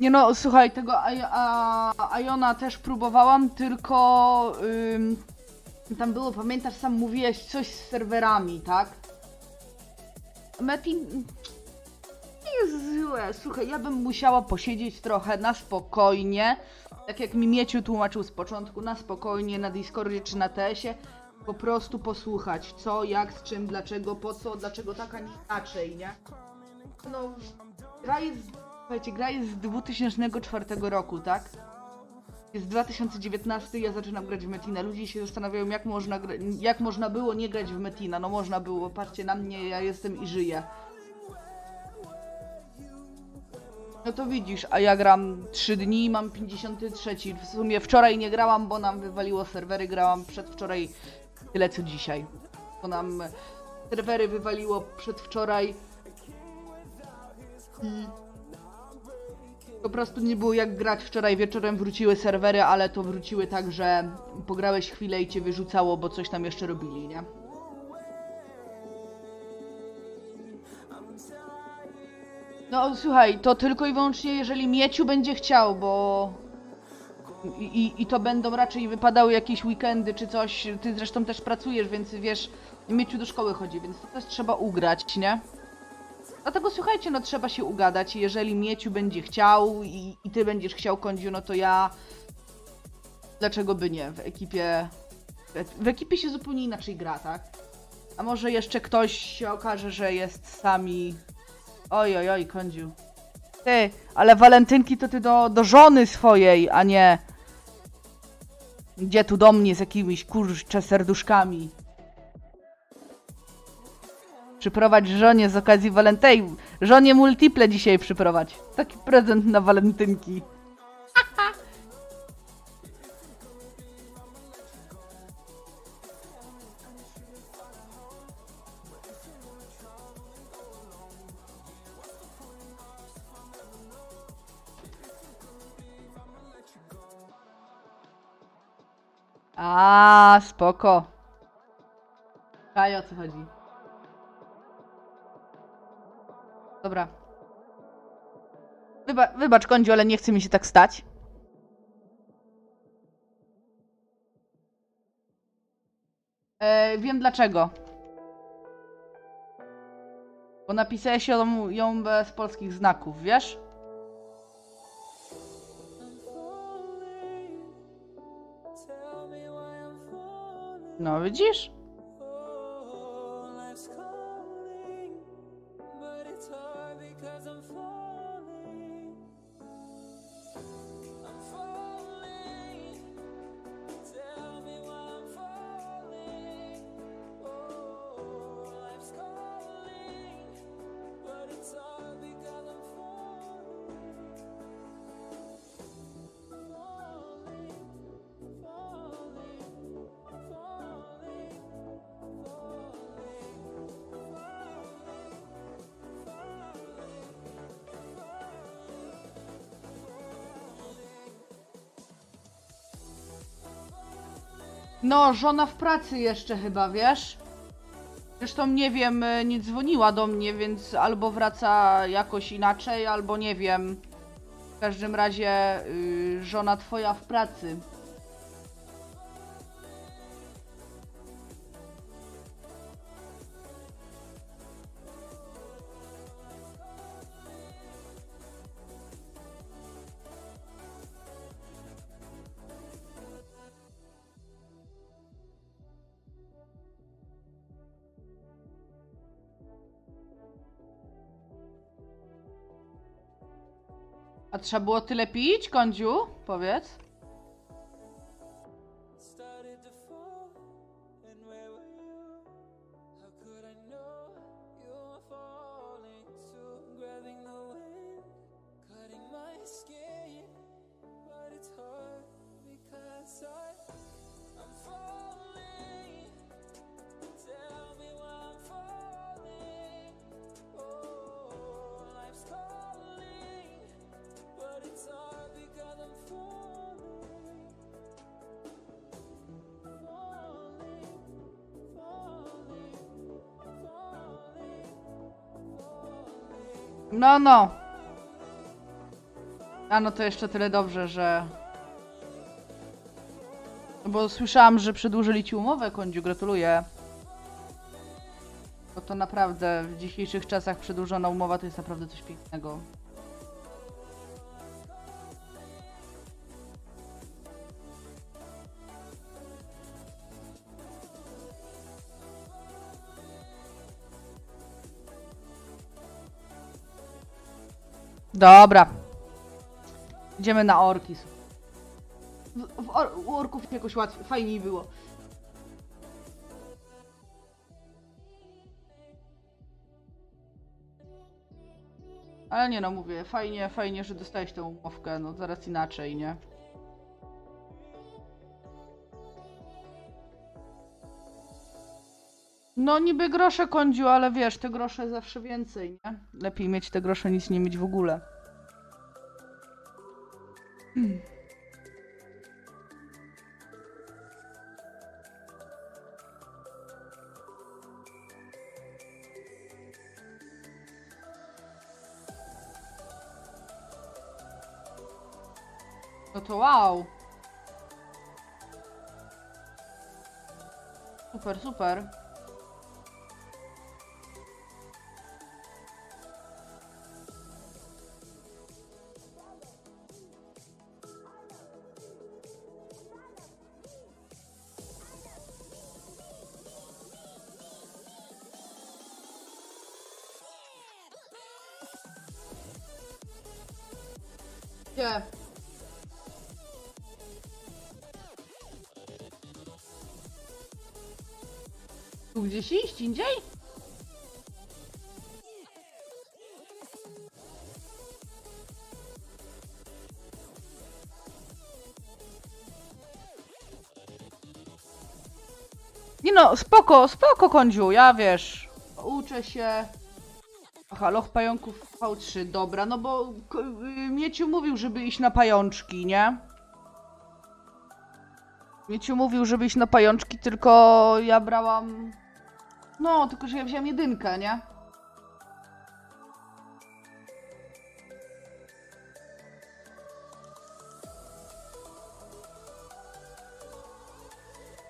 Nie no, słuchaj, tego Aiona też próbowałam, tylko ym, tam było, pamiętasz, sam mówiłeś coś z serwerami, tak? Mepi nie jest złe, słuchaj, ja bym musiała posiedzieć trochę na spokojnie, tak jak mi Mieciu tłumaczył z początku, na spokojnie, na Discordzie czy na T S ie, po prostu posłuchać, co, jak, z czym, dlaczego, po co, dlaczego tak, a nie inaczej, nie? No, gra jest... Słuchajcie, gra jest z dwa tysiące czwartego roku, tak? Jest dwa tysiące dziewiętnasty, ja zaczynam grać w Metina. Ludzie się zastanawiają, jak można, jak można było nie grać w Metina. No można było, patrzcie na mnie, ja jestem i żyję. No to widzisz, a ja gram trzy dni i mam pięćdziesiąty trzeci. W sumie wczoraj nie grałam, bo nam wywaliło serwery. Grałam przedwczoraj tyle co dzisiaj. Bo nam serwery wywaliło przedwczoraj. I... Po prostu nie było jak grać, wczoraj wieczorem wróciły serwery, ale to wróciły tak, że pograłeś chwilę i cię wyrzucało, bo coś tam jeszcze robili, nie? No słuchaj, to tylko i wyłącznie jeżeli Mieciu będzie chciał, bo... I, i, i to będą raczej wypadały jakieś weekendy czy coś, ty zresztą też pracujesz, więc wiesz, Mieciu do szkoły chodzi, więc to też trzeba ugrać, nie? Dlatego słuchajcie, no trzeba się ugadać, jeżeli Mieciu będzie chciał i, i ty będziesz chciał, Kondziu, no to ja... Dlaczego by nie? W ekipie... W ekipie się zupełnie inaczej gra, tak? A może jeszcze ktoś się okaże, że jest sami... Oj, oj, oj, Kondziu. Ty, ale walentynki to ty do, do żony swojej, a nie... Gdzie tu do mnie z jakimiś, kurczę, serduszkami? Przyprowadź żonie z okazji walentej. Żonie multiple dzisiaj przyprowadź. Taki prezent na walentynki. A, spoko. Kaj, o co chodzi? Dobra. Wyba wybacz, Kondziu, ale nie chce mi się tak stać. E, wiem dlaczego. Bo napisałeś ją, ją bez polskich znaków, wiesz? No, widzisz? No, żona w pracy jeszcze chyba, wiesz? Zresztą nie wiem, nie dzwoniła do mnie, więc albo wraca jakoś inaczej, albo nie wiem. W każdym razie yy, żona twoja w pracy. A trzeba było tyle pić, Kondziu? Powiedz. No, no. A no to jeszcze tyle dobrze, że... Bo słyszałam, że przedłużyli ci umowę, Kondziu, gratuluję. Bo to naprawdę w dzisiejszych czasach przedłużona umowa to jest naprawdę coś pięknego. Dobra. Idziemy na orki. W or u orków jakoś łatwiej, fajniej było. Ale nie no, mówię, fajnie, fajnie, że dostałeś tę umowkę, no zaraz inaczej, nie? No niby grosze, Kondziu, ale wiesz, te grosze zawsze więcej, nie? Lepiej mieć te grosze, nic nie mieć w ogóle. Hmm. No to wow! Super, super. Yeah. Tu gdzieś iść indziej? Nie no, spoko, spoko, Kondziu, ja wiesz, uczę się. Aha, loch pająków V trzy, dobra, no bo Mieciu mówił, żeby iść na pajączki, nie? Mieciu mówił, żeby iść na pajączki, tylko ja brałam... No, tylko że ja wziąłem jedynkę, nie?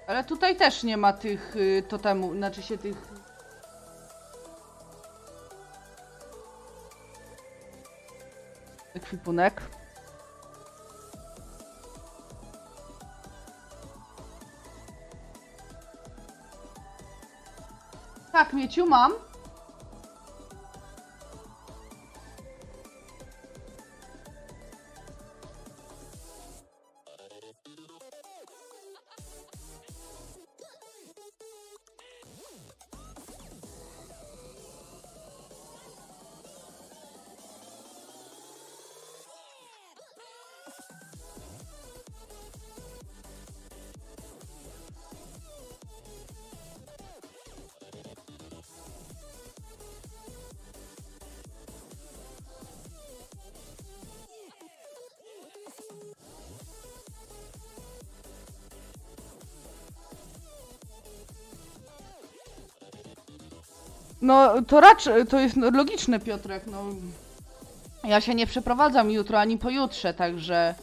Ale tutaj też nie ma tych totemów, znaczy się tych... Ekwipunek. Tak, Mieciu, mam. No to raczej, to jest logiczne, Piotrek, no ja się nie przeprowadzam jutro ani pojutrze, także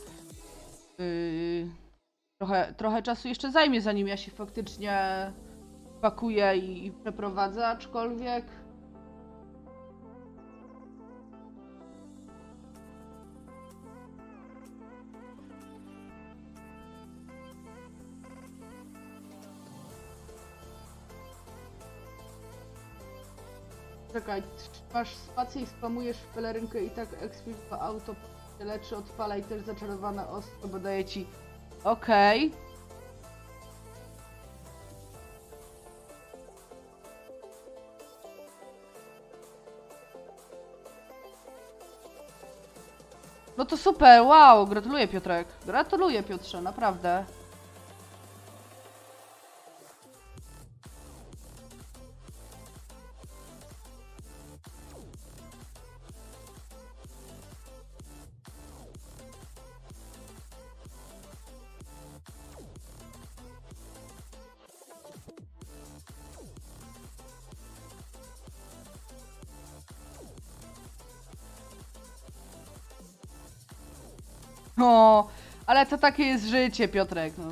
yy, trochę, trochę czasu jeszcze zajmie, zanim ja się faktycznie pakuję i, i przeprowadzę, aczkolwiek... Czekaj, trzymasz spację i spamujesz w pelerynkę i tak ekspil to auto leczy, odpala i też zaczarowane ostro, bo daje ci... Okej. Okay. No to super, wow, gratuluję, Piotrek. Gratuluję, Piotrze, naprawdę. No, ale to takie jest życie, Piotrek. No.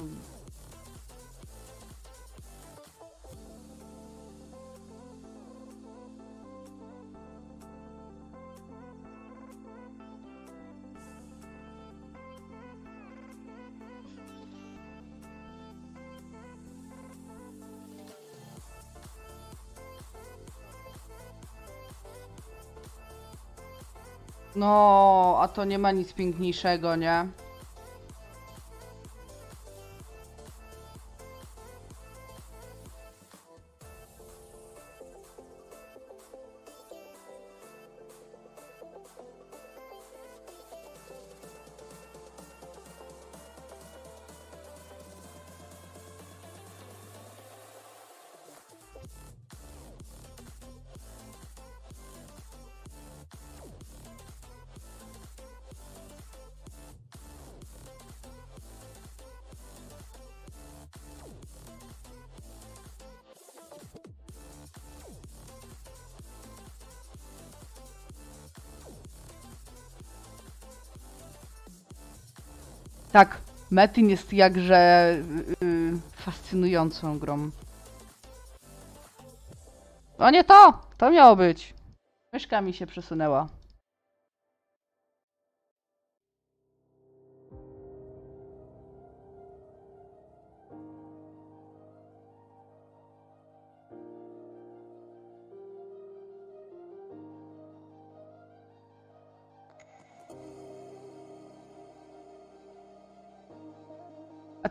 No, a to nie ma nic piękniejszego, nie? Tak, Metin jest jakże yy, fascynującą grą. O nie to! To miało być! Myszka mi się przesunęła.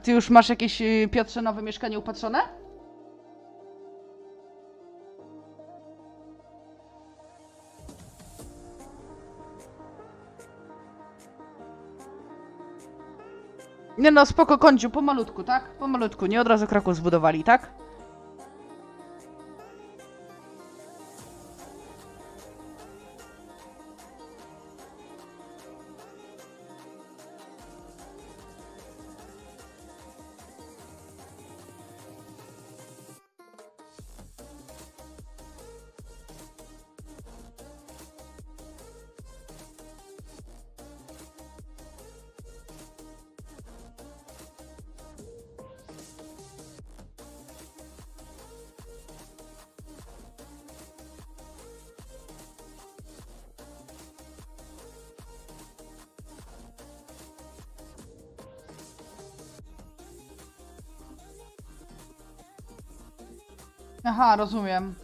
Ty już masz jakieś, Piotrze, nowe mieszkanie upatrzone? Nie no, spoko, Kądziu, pomalutku, tak? Pomalutku, nie od razu Kraków zbudowali, tak? Aha, rozumiem.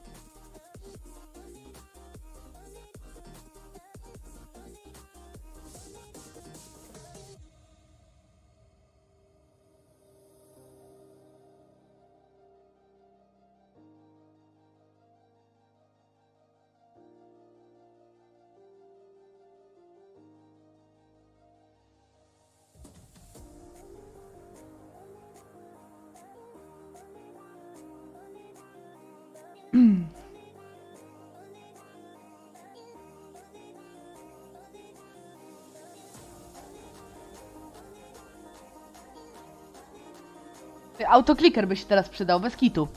Autokliker by się teraz przydał, bez kitu.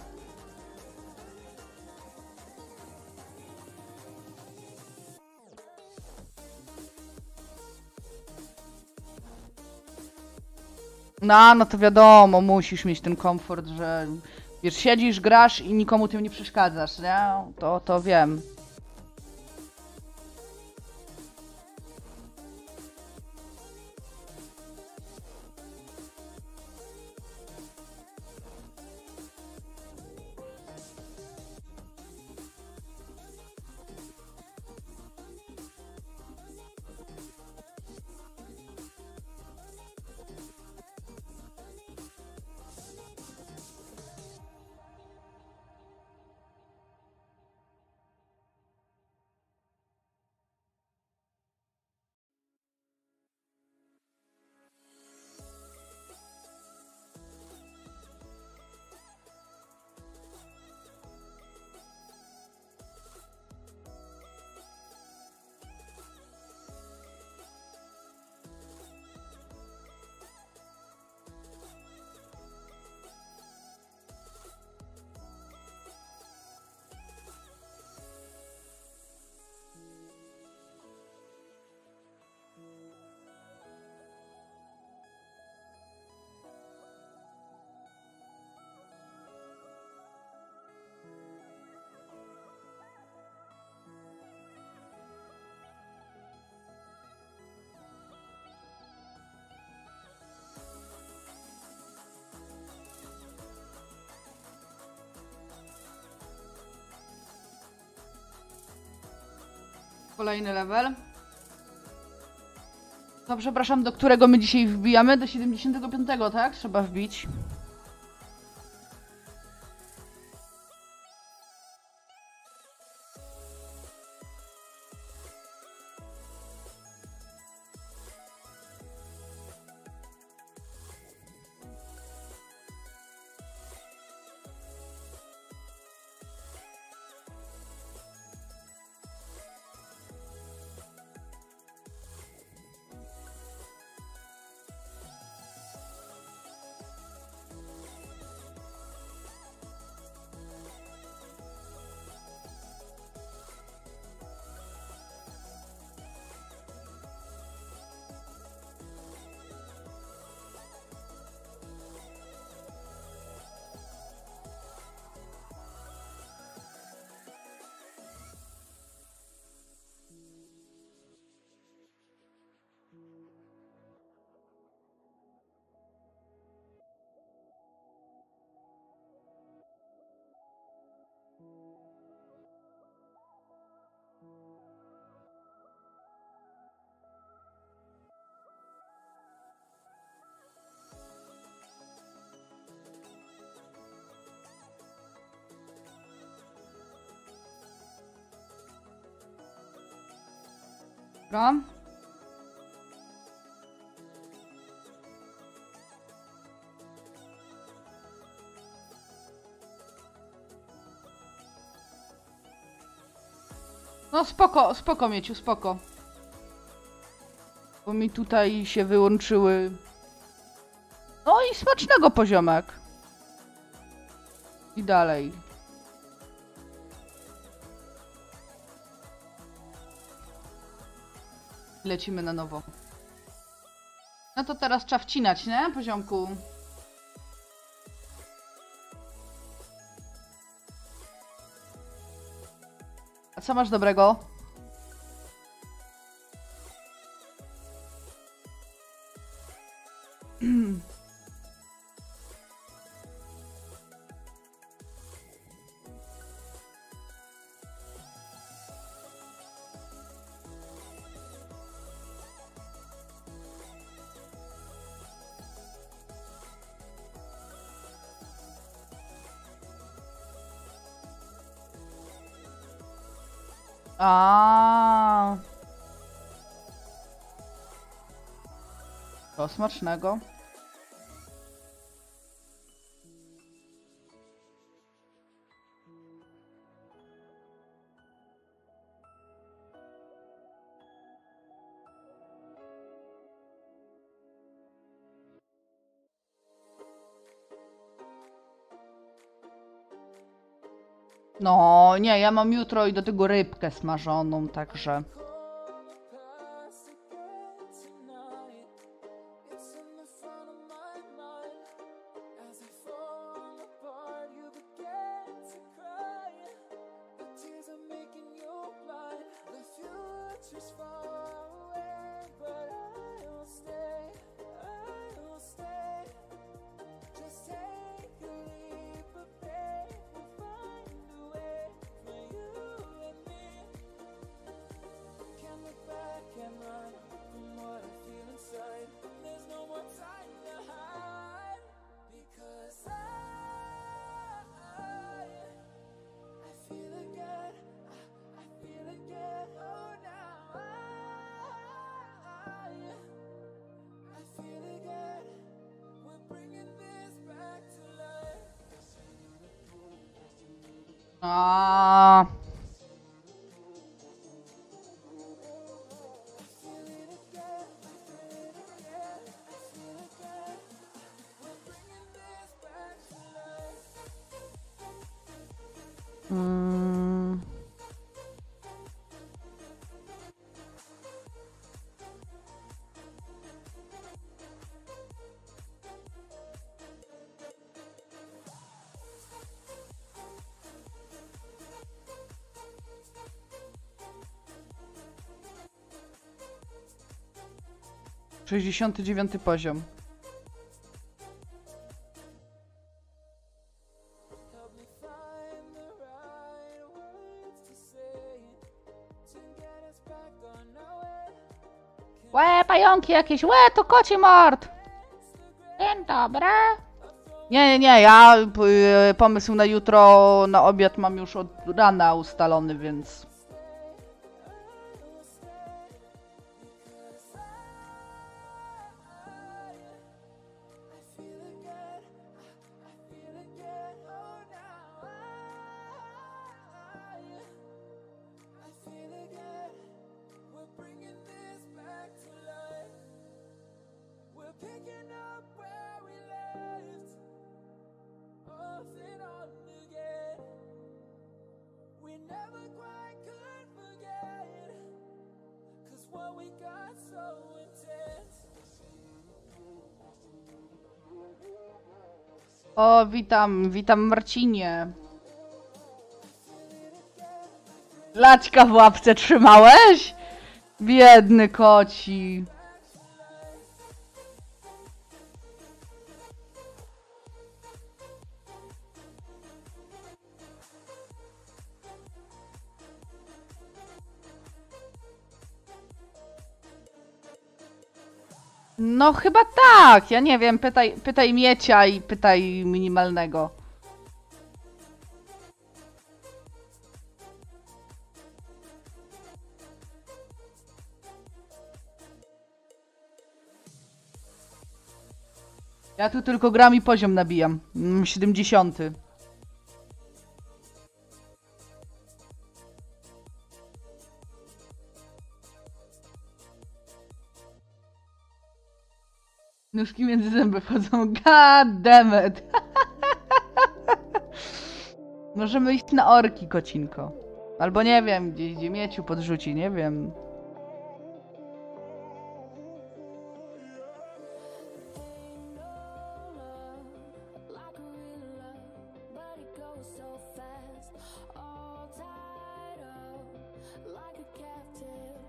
No, no to wiadomo, musisz mieć ten komfort, że wiesz, siedzisz, grasz i nikomu tym nie przeszkadzasz, nie? To, to wiem. kolejny level. No przepraszam, do którego my dzisiaj wbijamy? Do siedemdziesiątego piątego, tak? Trzeba wbić. Dobra. No spoko, spoko Mieciu, spoko. Bo mi tutaj się wyłączyły... No i smacznego poziomek. I dalej. Lecimy na nowo. No to teraz trzeba wcinać, nie? Poziomku. A co masz dobrego? A. To smacznego. No nie, ja mam jutro i do tego rybkę smażoną, także... A. Mm. sześćdziesiąty dziewiąty poziom. pająki jakieś, łe, to koci mord! Dzień dobry. Nie, nie, nie, ja y, pomysł na jutro, na obiad mam już od rana ustalony, więc... O, witam, witam Marcinie. Laćka w łapce trzymałeś? Biedny koci. No chyba tak, ja nie wiem, pytaj, pytaj Miecia i pytaj Minimalnego. Ja tu tylko gram i poziom nabijam, siedemdziesiąty. Nóżki między zęby wchodzą. God damn it. Możemy iść na orki, kocinko. Albo nie wiem, gdzieś gdzie Mieciu podrzuci, nie wiem.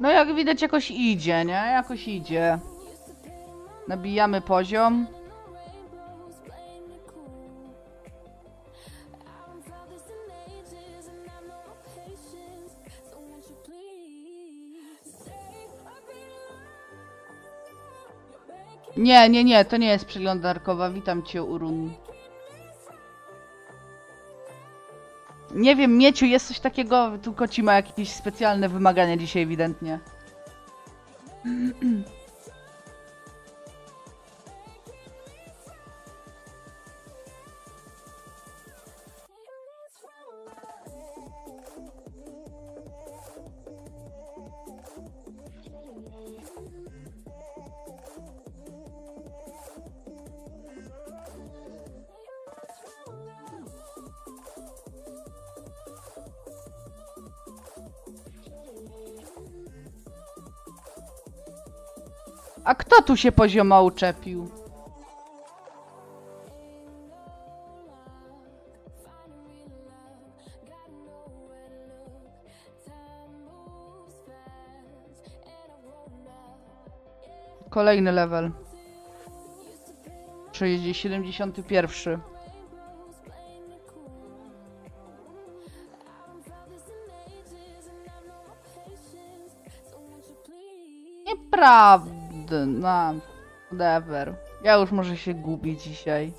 No jak widać jakoś idzie, nie? Jakoś idzie. Nabijamy poziom. Nie, nie, nie, to nie jest przeglądarkowa. Witam cię, Urun. Nie wiem, Mieciu, jest coś takiego, tu koci ma jakieś specjalne wymagania dzisiaj ewidentnie. A kto tu się pozioma uczepił? Kolejny level. Czyli siedemdziesiąty pierwszy. Nieprawda. No, whatever. Ja już może się gubię dzisiaj.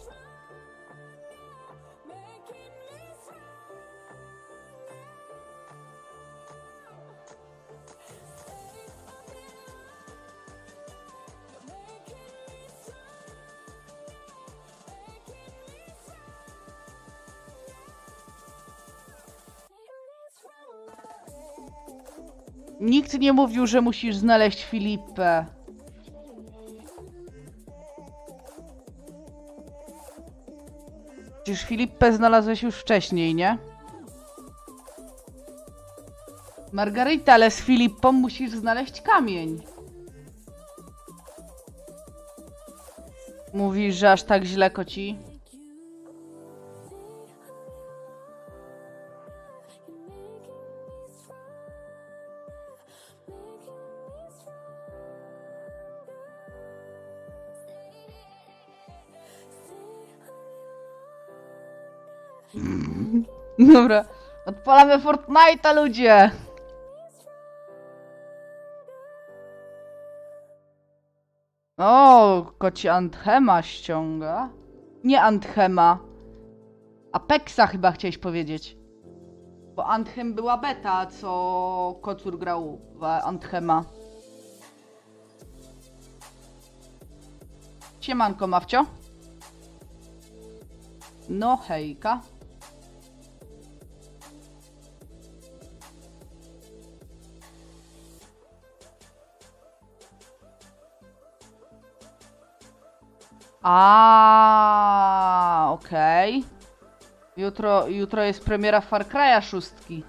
Nikt nie mówił, że musisz znaleźć Filipę. Przecież Filipę znalazłeś już wcześniej, nie? Margarita, ale z Filipą musisz znaleźć kamień. Mówisz, że aż tak źle, koci? Dobra, odpalamy Fortnite'a, ludzie! O, koci Anthema ściąga. Nie Anthema. Apexa chyba chciałeś powiedzieć. Bo Anthem była beta, co Kocur grał w Anthema. Siemanko, Mawcio. No hejka. A, okej. Okay. Jutro, jutro jest premiera Far Cry'a szóstki.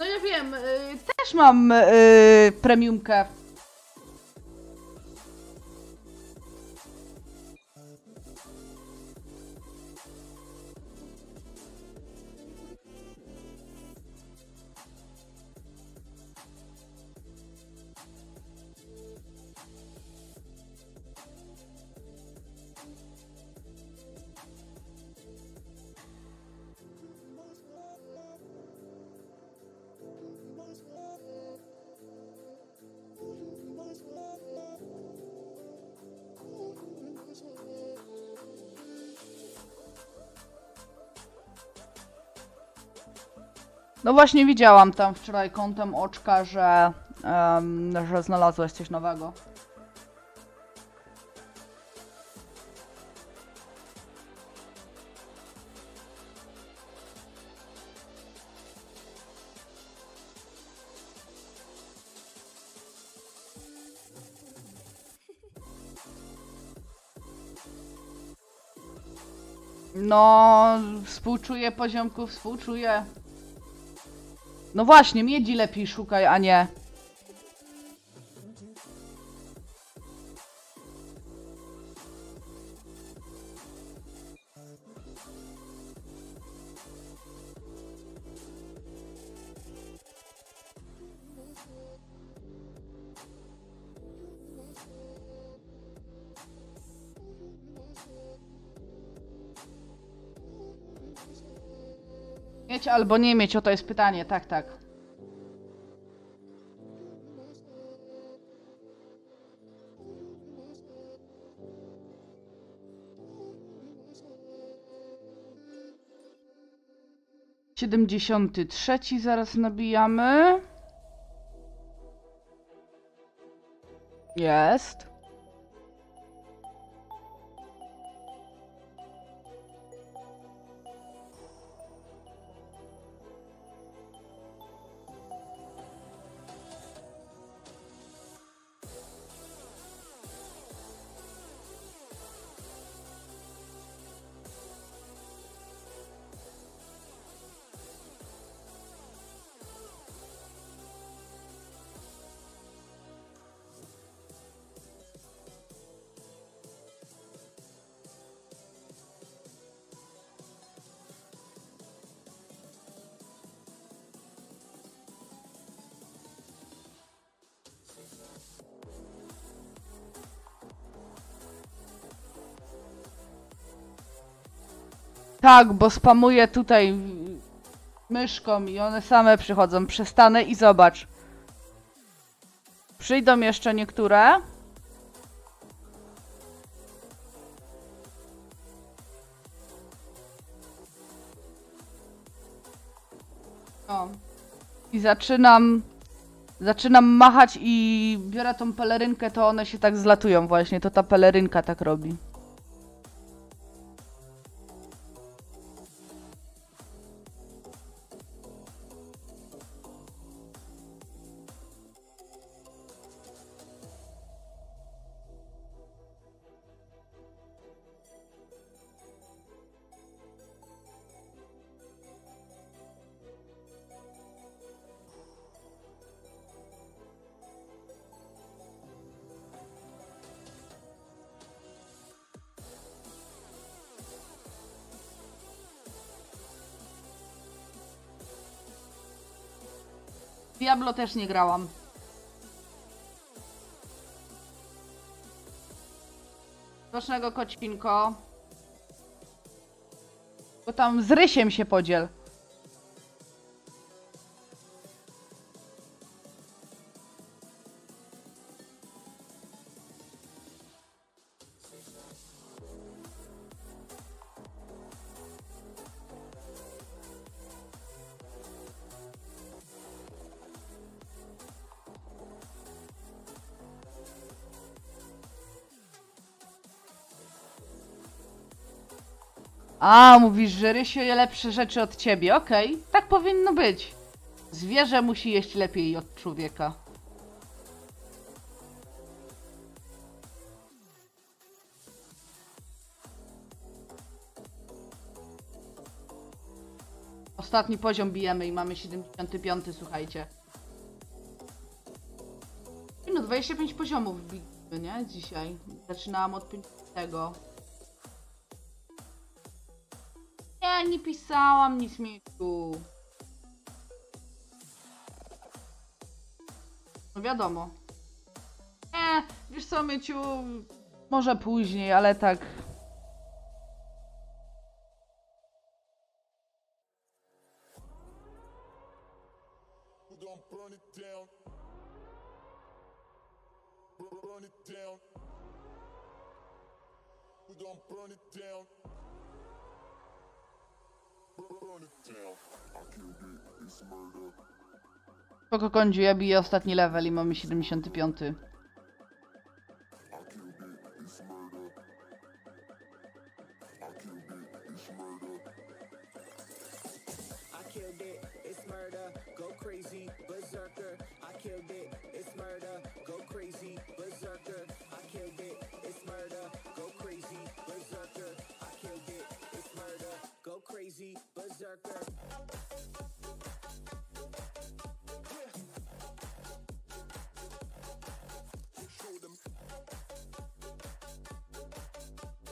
No ja wiem, yy, też mam yy, premiumkę. No właśnie widziałam tam wczoraj kątem oczka, że, um, że znalazłaś coś nowego. No, współczuję poziomku, współczuję. No właśnie, miedzi lepiej szukaj, a nie... Mieć albo nie mieć, o to jest pytanie, tak, tak. siedemdziesiąty trzeci zaraz nabijamy. Jest. Tak, bo spamuję tutaj myszką i one same przychodzą. Przestanę i zobacz. Przyjdą jeszcze niektóre. O. I zaczynam... Zaczynam machać i biorę tą pelerynkę, to one się tak zlatują właśnie. To ta pelerynka tak robi. Diablo też nie grałam. Prosznego kocinko. Bo tam z Rysiem się podziel. A, mówisz, że Rysiu je lepsze rzeczy od ciebie. Okej, okay. Tak powinno być. Zwierzę musi jeść lepiej od człowieka. Ostatni poziom bijemy i mamy siedemdziesiąty piąty, słuchajcie. No, dwadzieścia pięć poziomów bijemy, nie? Dzisiaj. Zaczynałam od pięćdziesiątego. Ja nie pisałam nic mi tu. No wiadomo. Nie, wiesz co, Myciu, może później, ale tak. Spoko, Kondziu, ja biję ostatni level i mamy siedemdziesiąty piąty.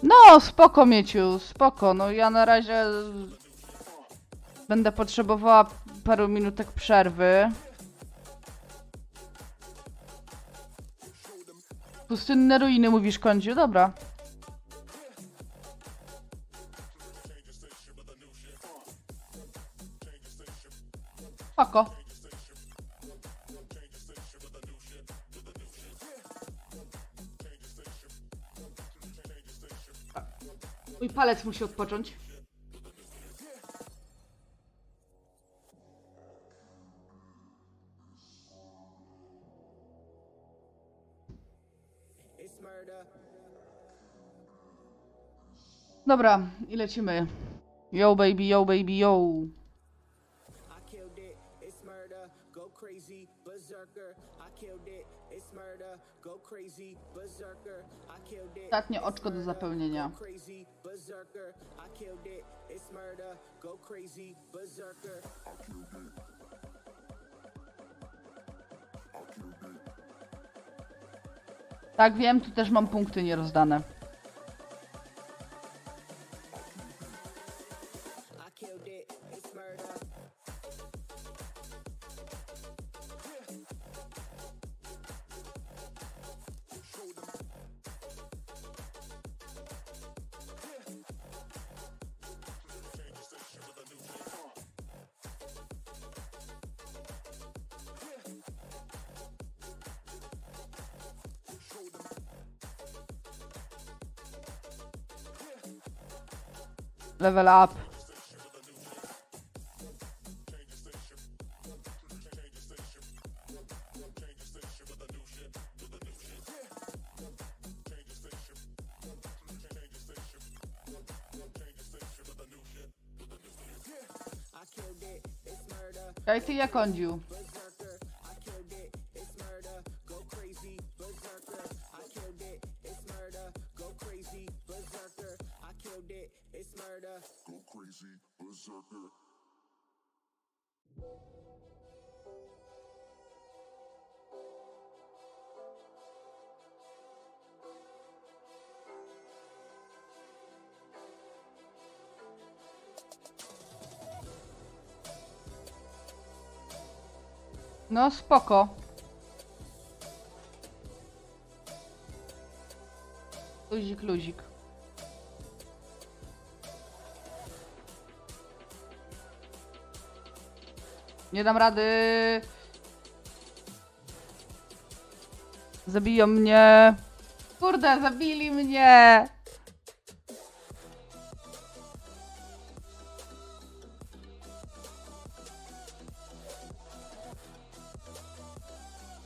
No, spoko, Mieciu, spoko. No ja na razie będę potrzebowała paru minutek przerwy. Pustynne ruiny, mówisz, Kondziu? Dobra. Spoko. Mój palec musi odpocząć. Dobra, i lecimy. Yo baby, yo baby, yo. Ostatnie oczko do zapełnienia. Tak, wiem, tu też mam punkty nierozdane. Level up. Daj ty, jak Kondziu. No spoko. Luzik, luzik. Nie dam rady. Zabiją mnie. Kurde, zabili mnie.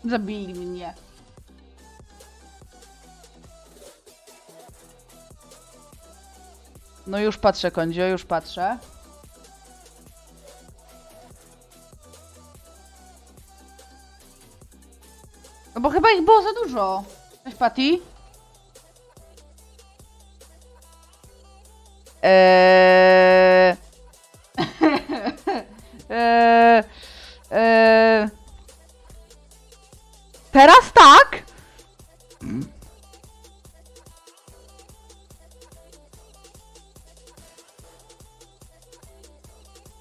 Zabili mnie. No już patrzę, Kondzio, już patrzę. No bo chyba ich było za dużo. Cześć, Patty. Eee... eee... eee... Teraz tak?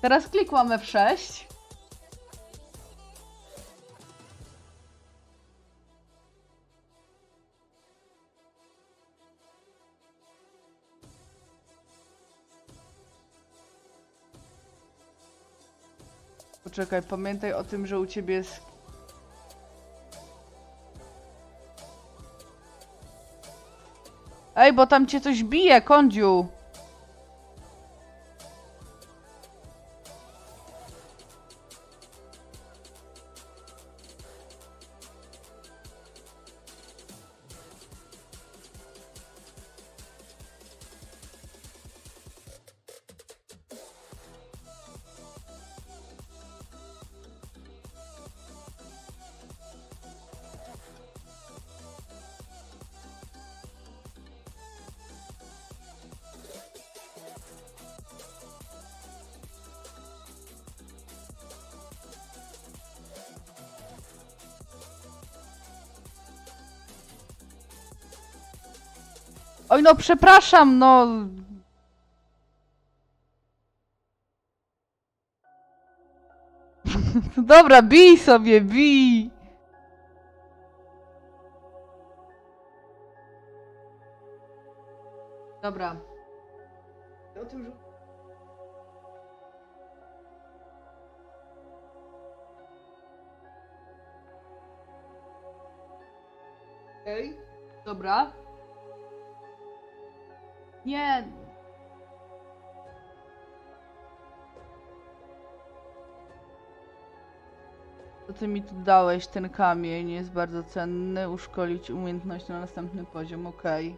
Teraz klikłam F sześć. Poczekaj, pamiętaj o tym, że u ciebie jest... Ej, bo tam cię coś bije, Kondziu! Oj, no przepraszam, no... Dobra, bij sobie, bij! Dobra. Okej, dobra. Nie. Co ty mi tu dałeś? Ten kamień jest bardzo cenny. Uszkolić umiejętność na następny poziom. Okej.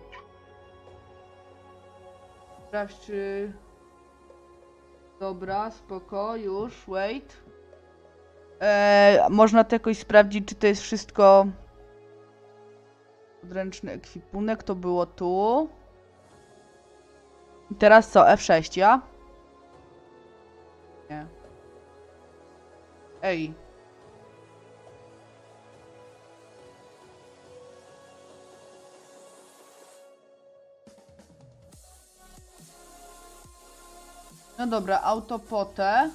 Sprawdź czy... Dobra, spoko, już, wait. Eee, można to jakoś sprawdzić, czy to jest wszystko... Podręczny ekwipunek, to było tu. I teraz co? F sześć, ja? Nie. Ej. No dobra, autopotę.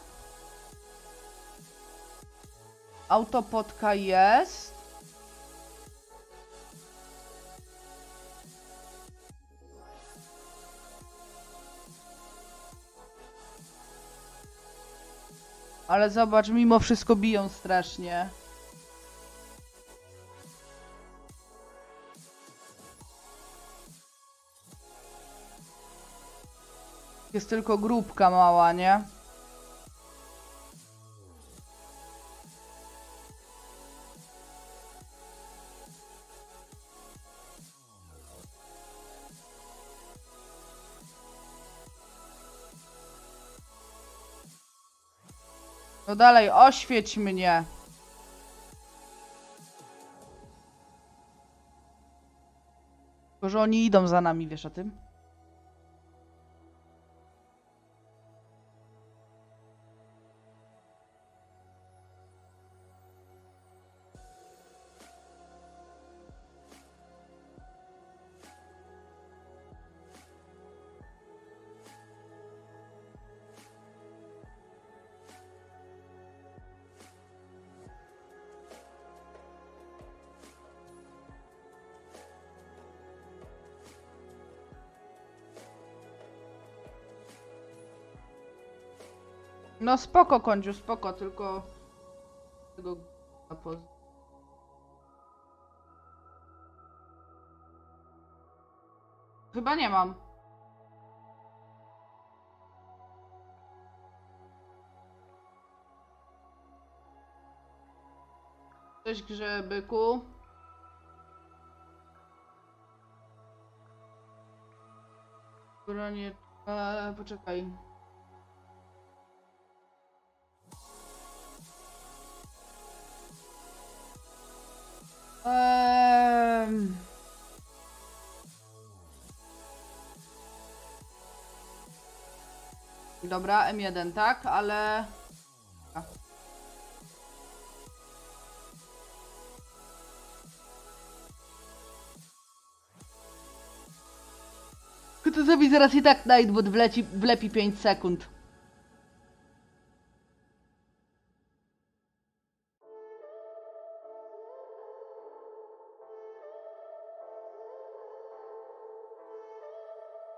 Autopotka jest. Ale zobacz, mimo wszystko biją strasznie. Jest tylko grupka mała, nie? No dalej, oświeć mnie. Tylko że oni idą za nami, wiesz o tym? No spoko, Kondziu, spoko, tylko... Tego... Chyba nie mam. Coś grzebyku. Bronie... Eee, poczekaj. Eee... Dobra, M jeden, tak, ale... A. Kto zrobi zaraz i tak Nightbot wleci, wlepi pięć sekund.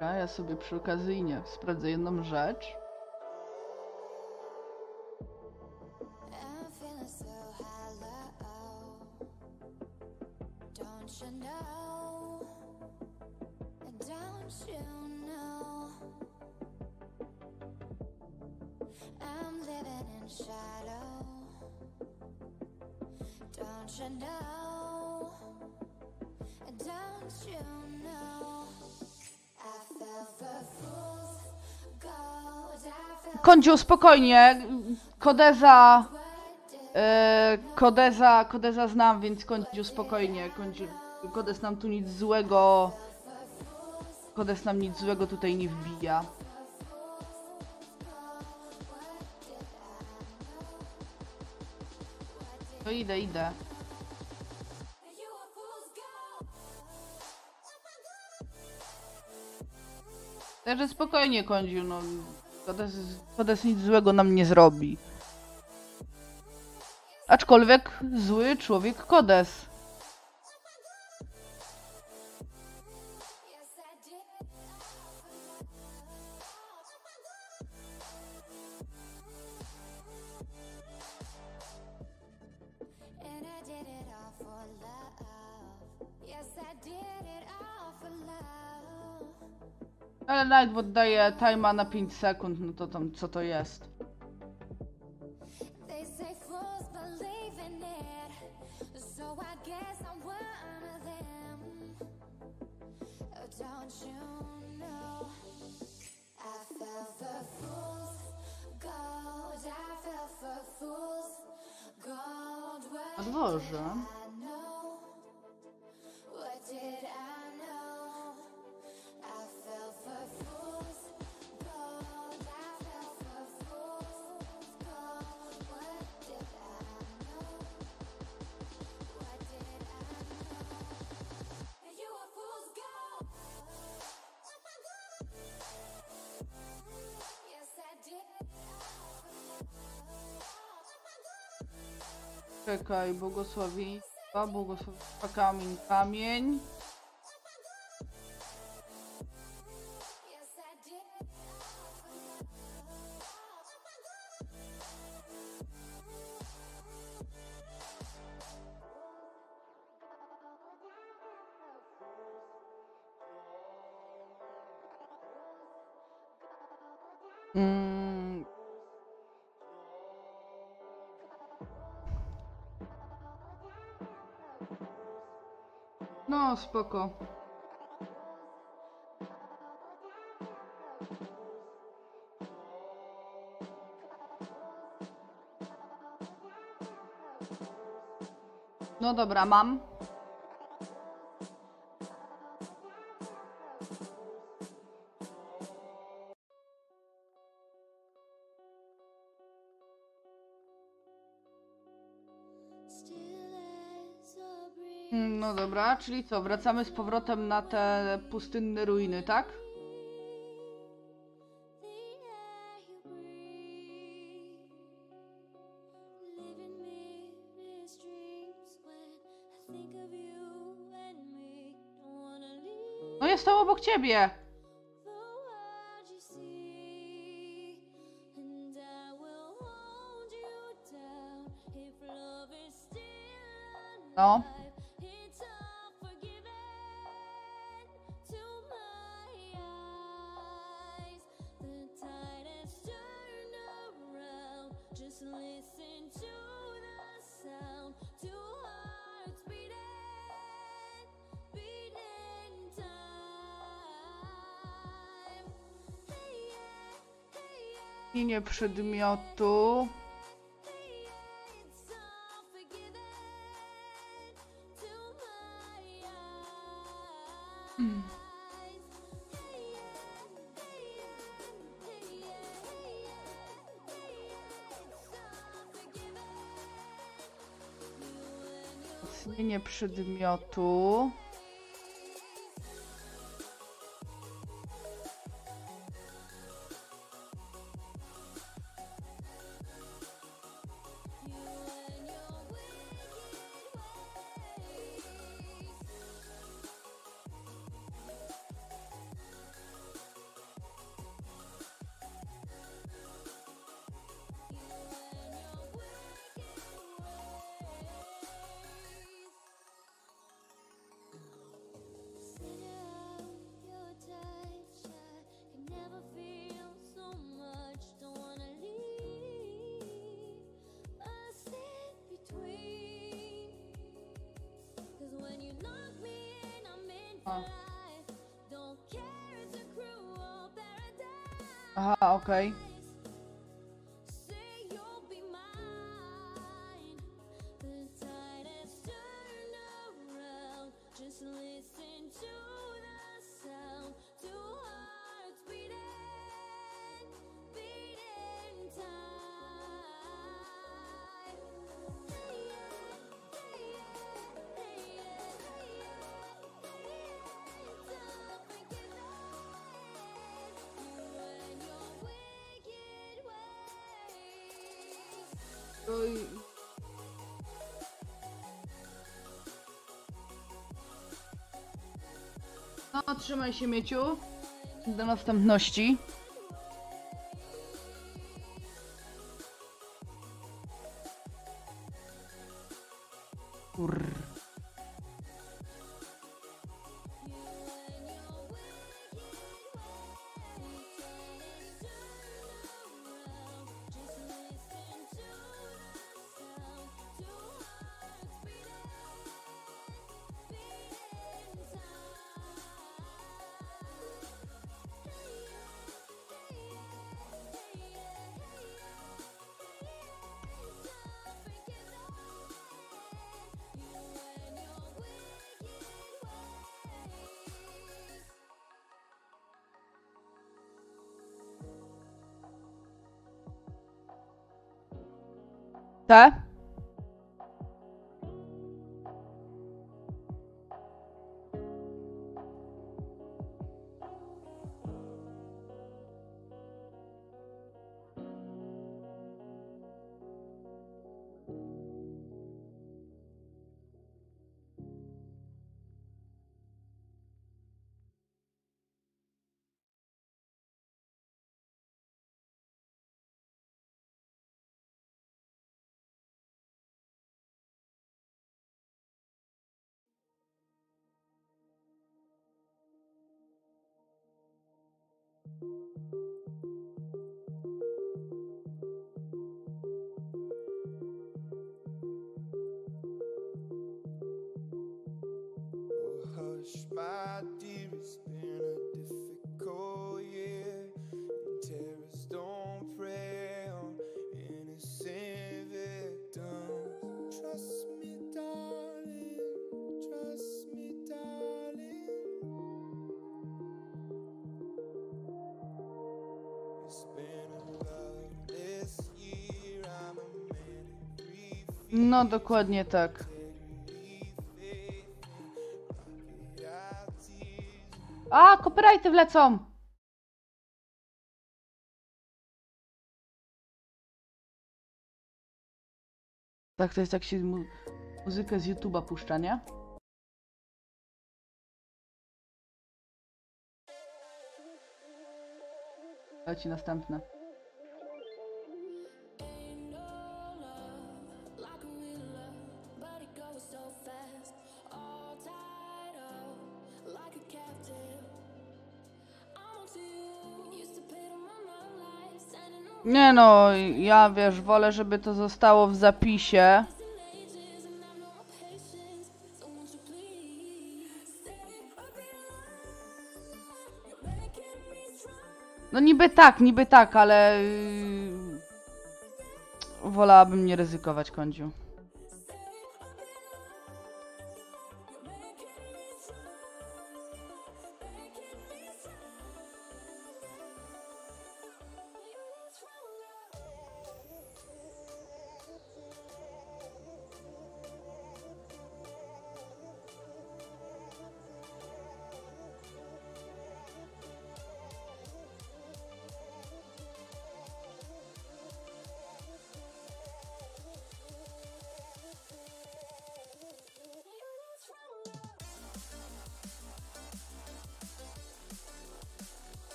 Ja sobie przy okazji nie sprawdzę jedną rzecz. Kondziu, spokojnie, Kodeza, yy, Kodeza, Kodeza znam, więc Kondziu, spokojnie, Kondziu, Kodez nam tu nic złego, Kodez nam nic złego tutaj nie wbija. To idę, idę. Także spokojnie, Kondziu, no. Kodez nic złego nam nie zrobi. Aczkolwiek zły człowiek Kodez. Ale Nightbot daje time'a na pięć sekund, no to tam co to jest? Na dworze. Czekaj, błogosławieństwa, błogosławieństwa, kamień, kamień. No, spoko. No dobra, mam. No dobra, czyli co? Wracamy z powrotem na te pustynne ruiny, tak? No jestem obok ciebie! No. Linię przedmiotu. Hmm. Linię przedmiotu. Aha, okej. Okay. Oj. No, trzymaj się, Mieciu. Do następności. Kurr. Te? My dear, it's been a difficult year, and terrorists don't prey on innocent victims. Trust me, darling, trust me, darling. It's been a loveless year, I'm a man in grief. No, dokładnie tak. A, copyrighty wlecą! Tak, to jest jak się mu muzykę z YouTube'a puszcza, nie? Leci następne. Nie no, ja wiesz, wolę, żeby to zostało w zapisie. No niby tak, niby tak, ale... wolałabym nie ryzykować, Kondziu.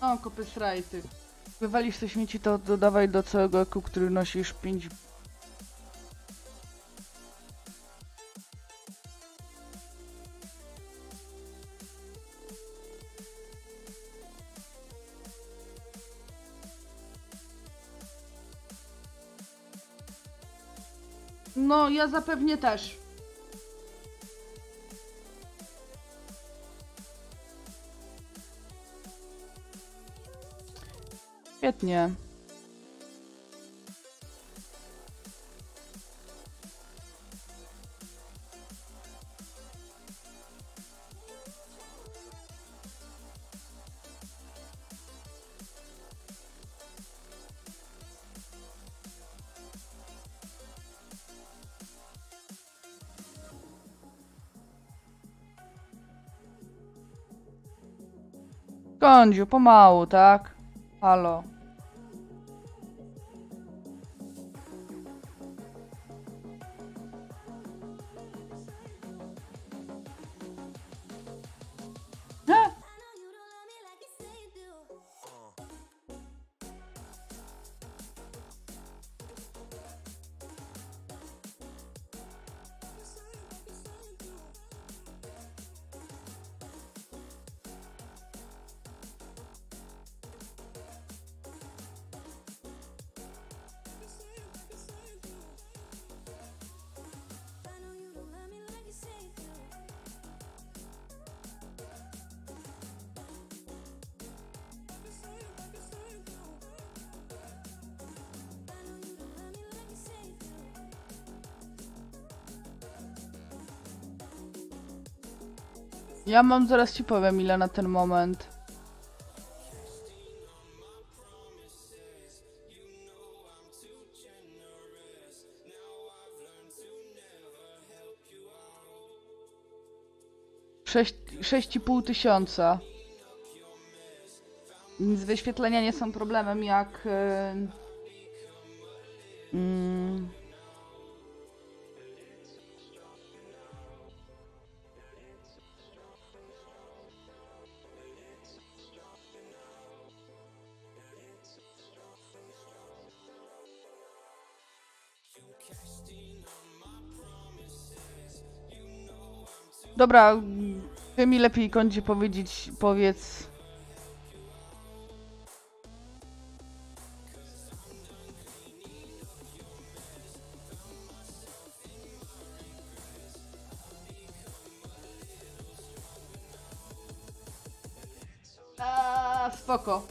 No, kopy sraj, ty. Wywalisz te śmieci, to dodawaj do całego eku, który nosisz pięć... No, ja zapewnie też. Świetnie. Kondziu, pomału, tak? Halo. Ja mam, zaraz ci powiem, ile na ten moment. sześć i pół tysiąca. Więc wyświetlenia nie są problemem, jak... Yy, yy. Dobra, ty mi lepiej, Kondzie, powiedzieć, powiedz... Eee, spoko.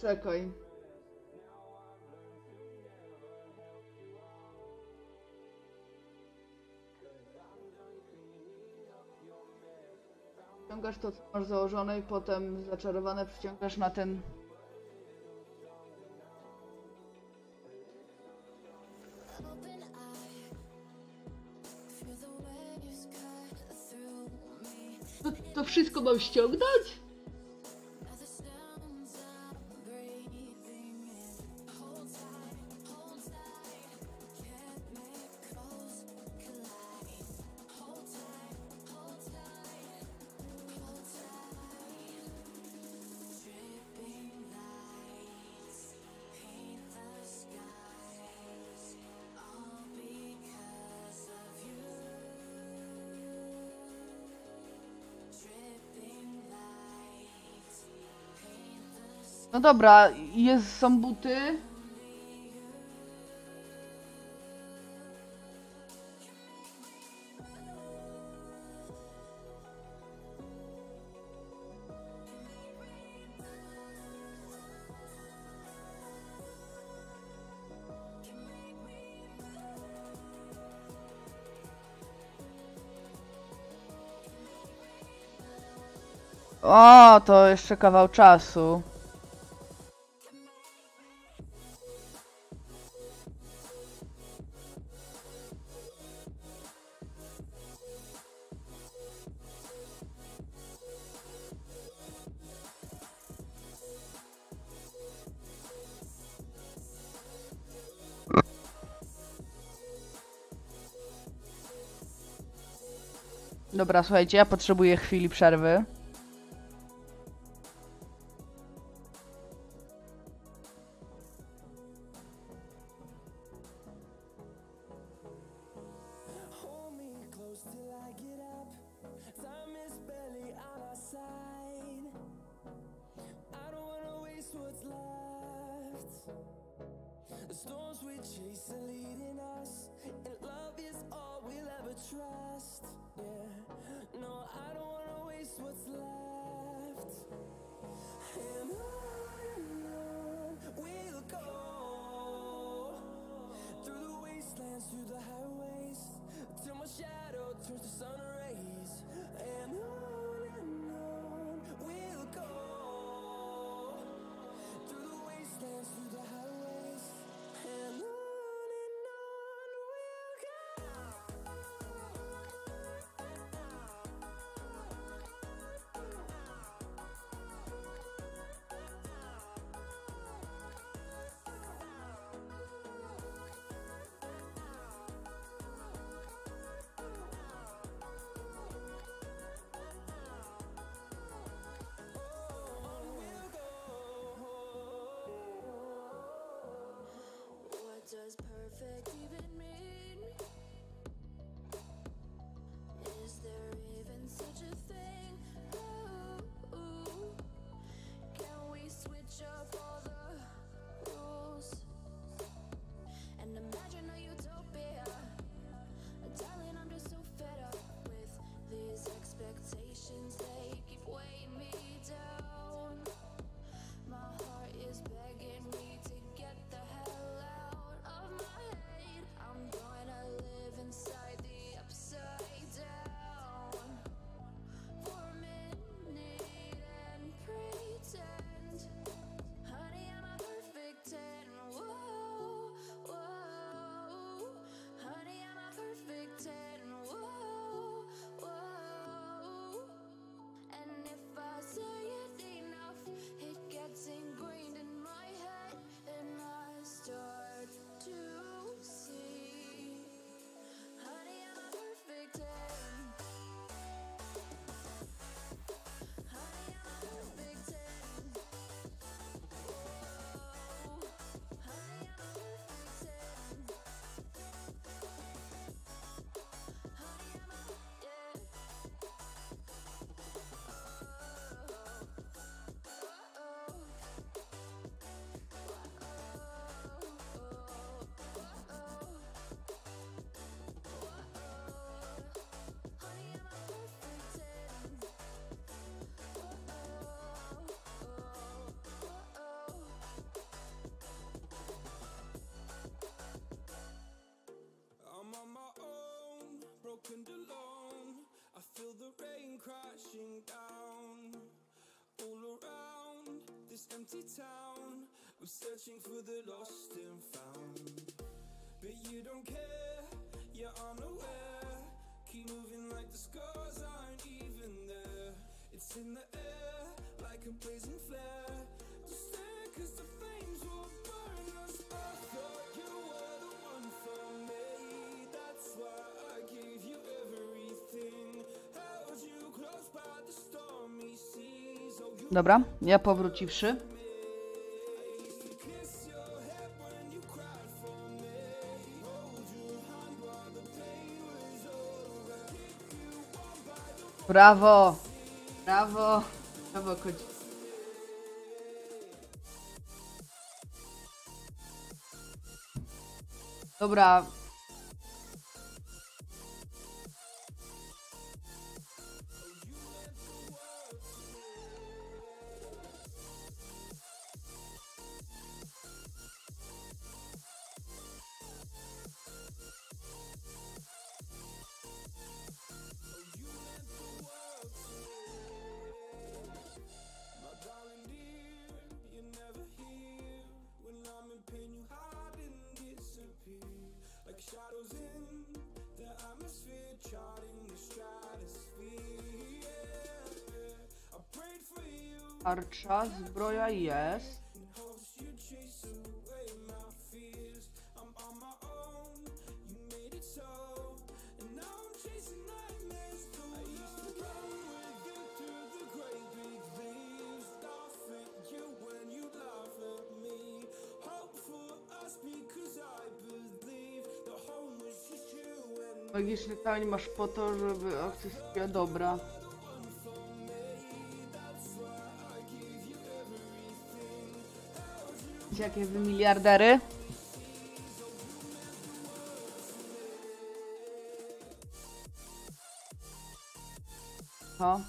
Czekaj. Przyciągasz to, co masz założone, i potem zaczarowane przyciągasz na ten... To wszystko mam ściągnąć? No dobra, jest, są buty. O, to jeszcze kawał czasu. Dobra, słuchajcie, ja potrzebuję chwili przerwy. Does perfect even mean? Is there even such a thing? Ooh, ooh. Can we switch up all the rules and imagine a utopia? Darling, I'm just so fed up with these expectations. They keep weighing me down. My heart is begging me to get the hell out. I'm gonna live inside the upside down for a minute and pretend, honey, I'm a perfect ten. Whoa, whoa, honey, I'm a perfect ten. Whoa, whoa, and if I say it enough, it gets ingrained in my head, and I start to. And alone, I feel the rain crashing down all around this empty town. We're searching for the lost and found, but you don't care, you're unaware. Keep moving like the scars aren't even there. It's in the air, like a blazing flare. Just stay, cause the flames will burn us. I thought you were the one for me, that's why I gave you everything. Held you close by the stormy seas. Dobra, ja powróciwszy. Brawo! Brawo! Brawo, kocie. Dobra. Shadows in the atmosphere, charting the stratosphere. I prayed for you. Tarcza, zbroja jest. Magiczny kamień masz po to, żeby akcja była dobra. Wiecie, jakie wy miliardery? O.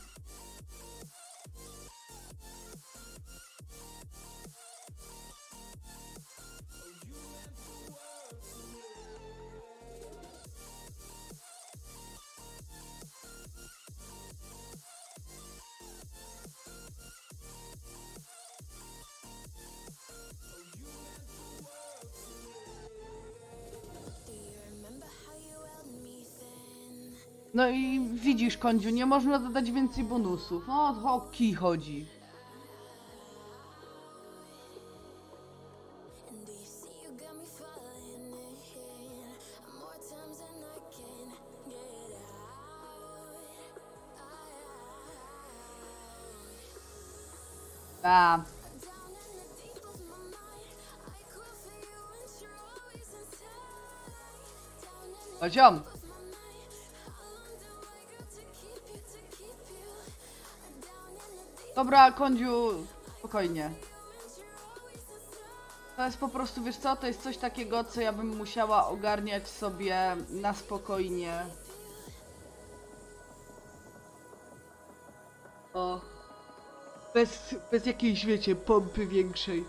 No i widzisz, Kondziu, nie można dodać więcej bonusów. No, o kij chodzi. A. Poziom. Dobra, Kondziu, spokojnie. To jest po prostu, wiesz co, to jest coś takiego, co ja bym musiała ogarniać sobie na spokojnie. O. Bez, bez jakiejś, wiecie, pompy większej.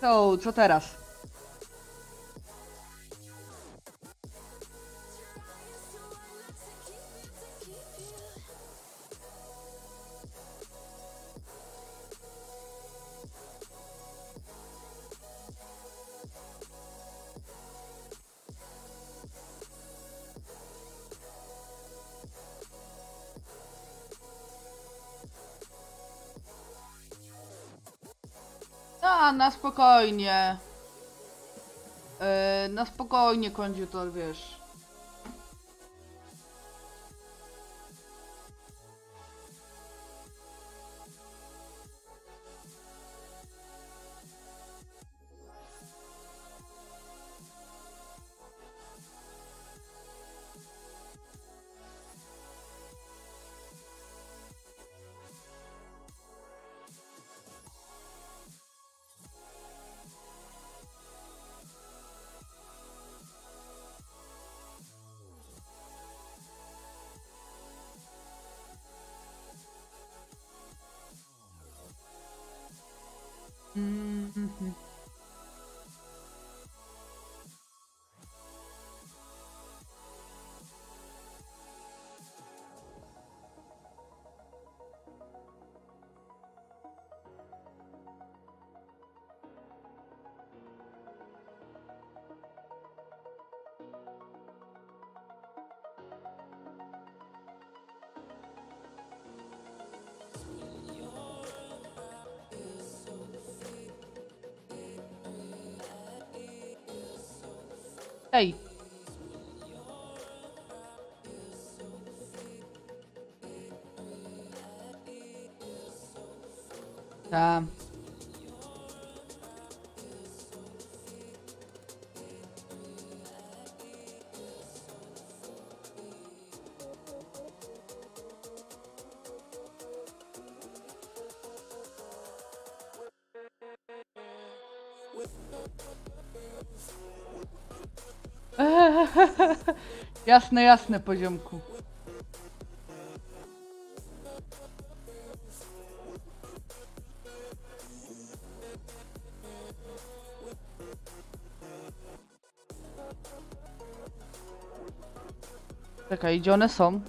To, co teraz? A, na spokojnie. Yy, na spokojnie, Kondziu, to wiesz. Mm-hmm. Aí. Tá. Jasne, jasne, poziomku. Czekaj, gdzie one są?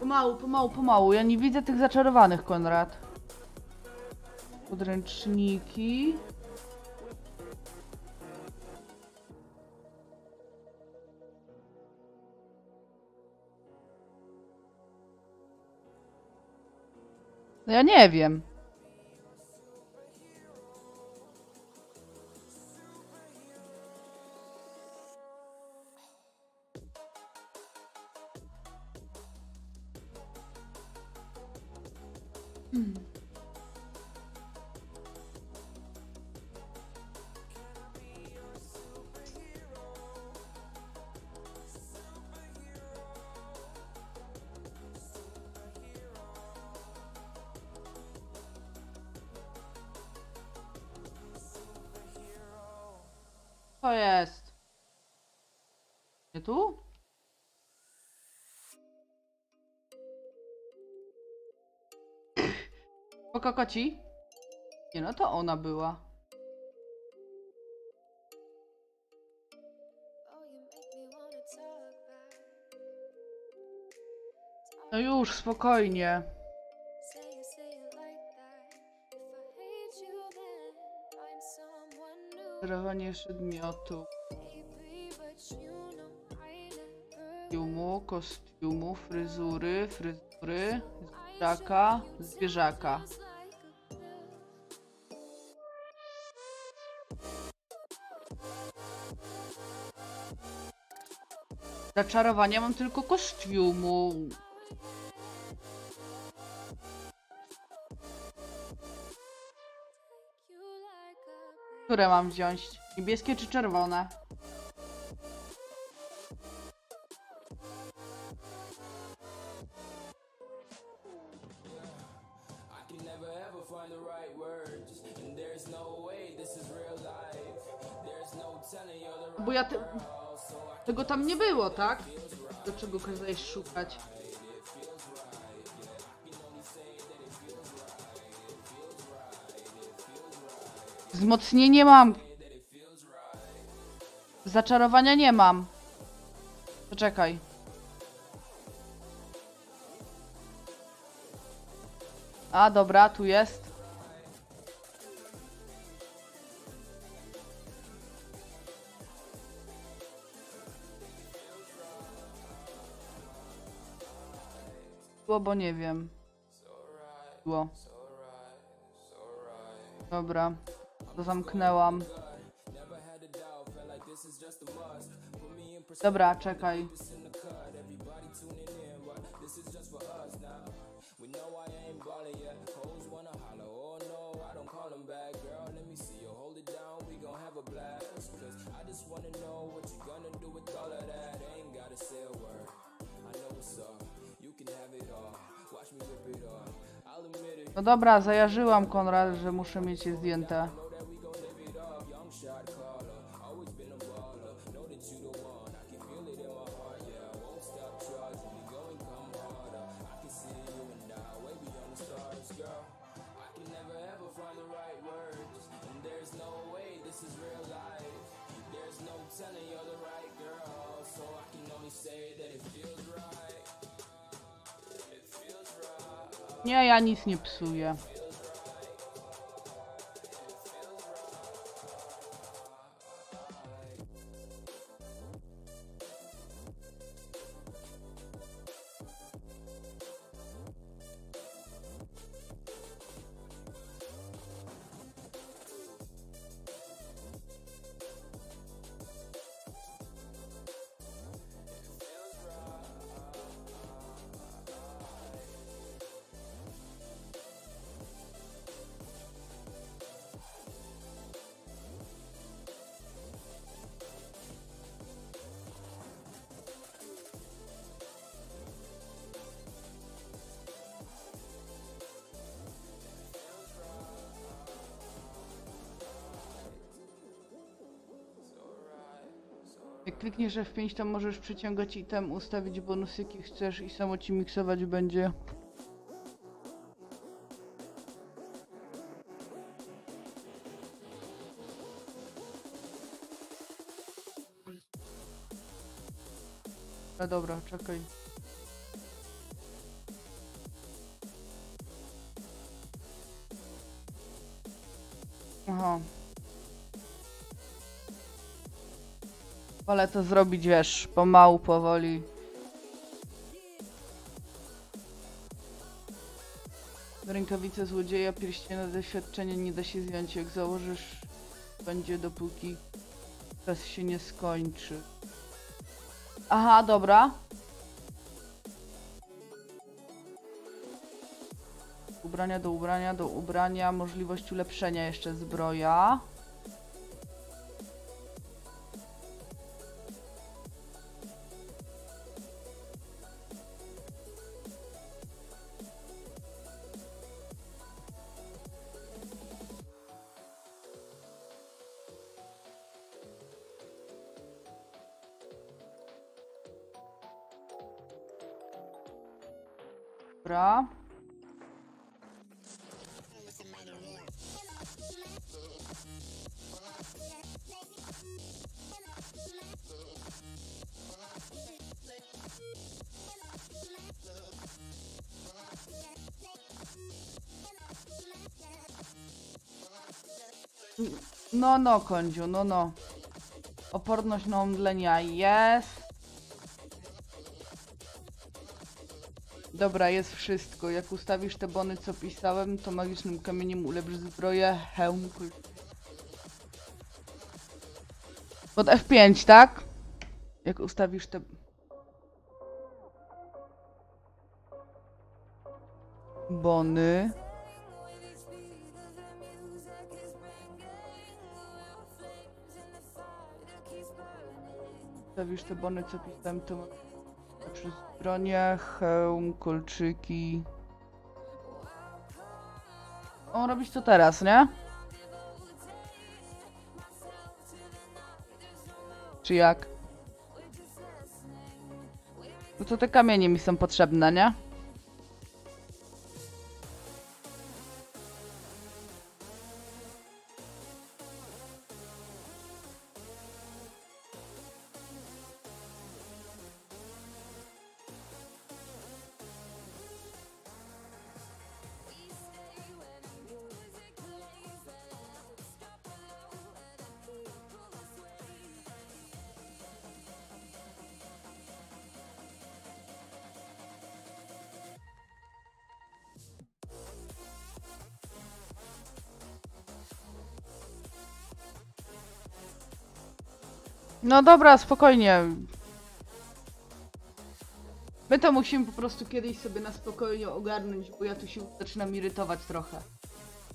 Pomału, pomału, pomału. Ja nie widzę tych zaczarowanych, Konrad. Podręczniki. No ja nie wiem. Hmm. Co jest? Nie tu? Poko koci? Nie, no to ona była. No już, spokojnie. Darowanie przedmiotów, kostiumu, kostiumu, fryzury, fryzury, zwierzaka, zwierzaka. Zaczarowania mam tylko kostiumu. Które mam wziąć? Niebieskie czy czerwone? Bo ja te... tego tam nie było, tak? Do czego kazałeś szukać? Wzmocnienie mam. Zaczarowania nie mam. Poczekaj. A dobra, tu jest. Było, bo nie wiem. Było. Dobra. Zamknęłam. Dobra, czekaj. No dobra, zajarzyłam, Konrad, że muszę mieć je zdjęte. Yeah. this is real life. There's no telling you're the right girl, so I can only say that it feels right. It feels right. Nie, ja nic nie psuję. Jak klikniesz F pięć, to możesz przyciągać item, ustawić bonus jaki chcesz i samo ci miksować będzie. A dobra, czekaj. Aha. Ale to zrobić, wiesz, pomału, powoli. Rękawice złodzieja, pierścienia doświadczenia nie da się zdjąć. Jak założysz, będzie dopóki czas się nie skończy. Aha, dobra. Ubrania do ubrania, do ubrania, możliwość ulepszenia jeszcze zbroja. Dobra. No, no, Kondziu, no, no. Oporność na omdlenia jest. Dobra, jest wszystko. Jak ustawisz te bony, co pisałem, to magicznym kamieniem ulepsz zbroję, hełm. Pod F pięć, tak? Jak ustawisz te... bony... Ustawisz te bony, co pisałem, to... Przez bronię, hełm, kolczyki. O, robić to teraz, nie? Czy jak? No to te kamienie mi są potrzebne, nie? No dobra, spokojnie. My to musimy po prostu kiedyś sobie na spokojnie ogarnąć, bo ja tu się zaczynam irytować trochę.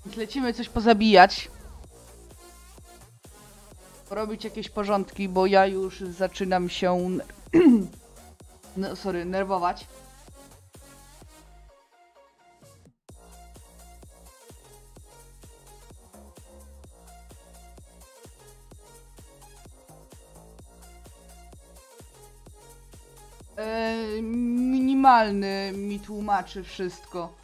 Więc lecimy coś pozabijać. Porobić jakieś porządki, bo ja już zaczynam się... no, sorry, nerwować. Minimalny mi tłumaczy wszystko.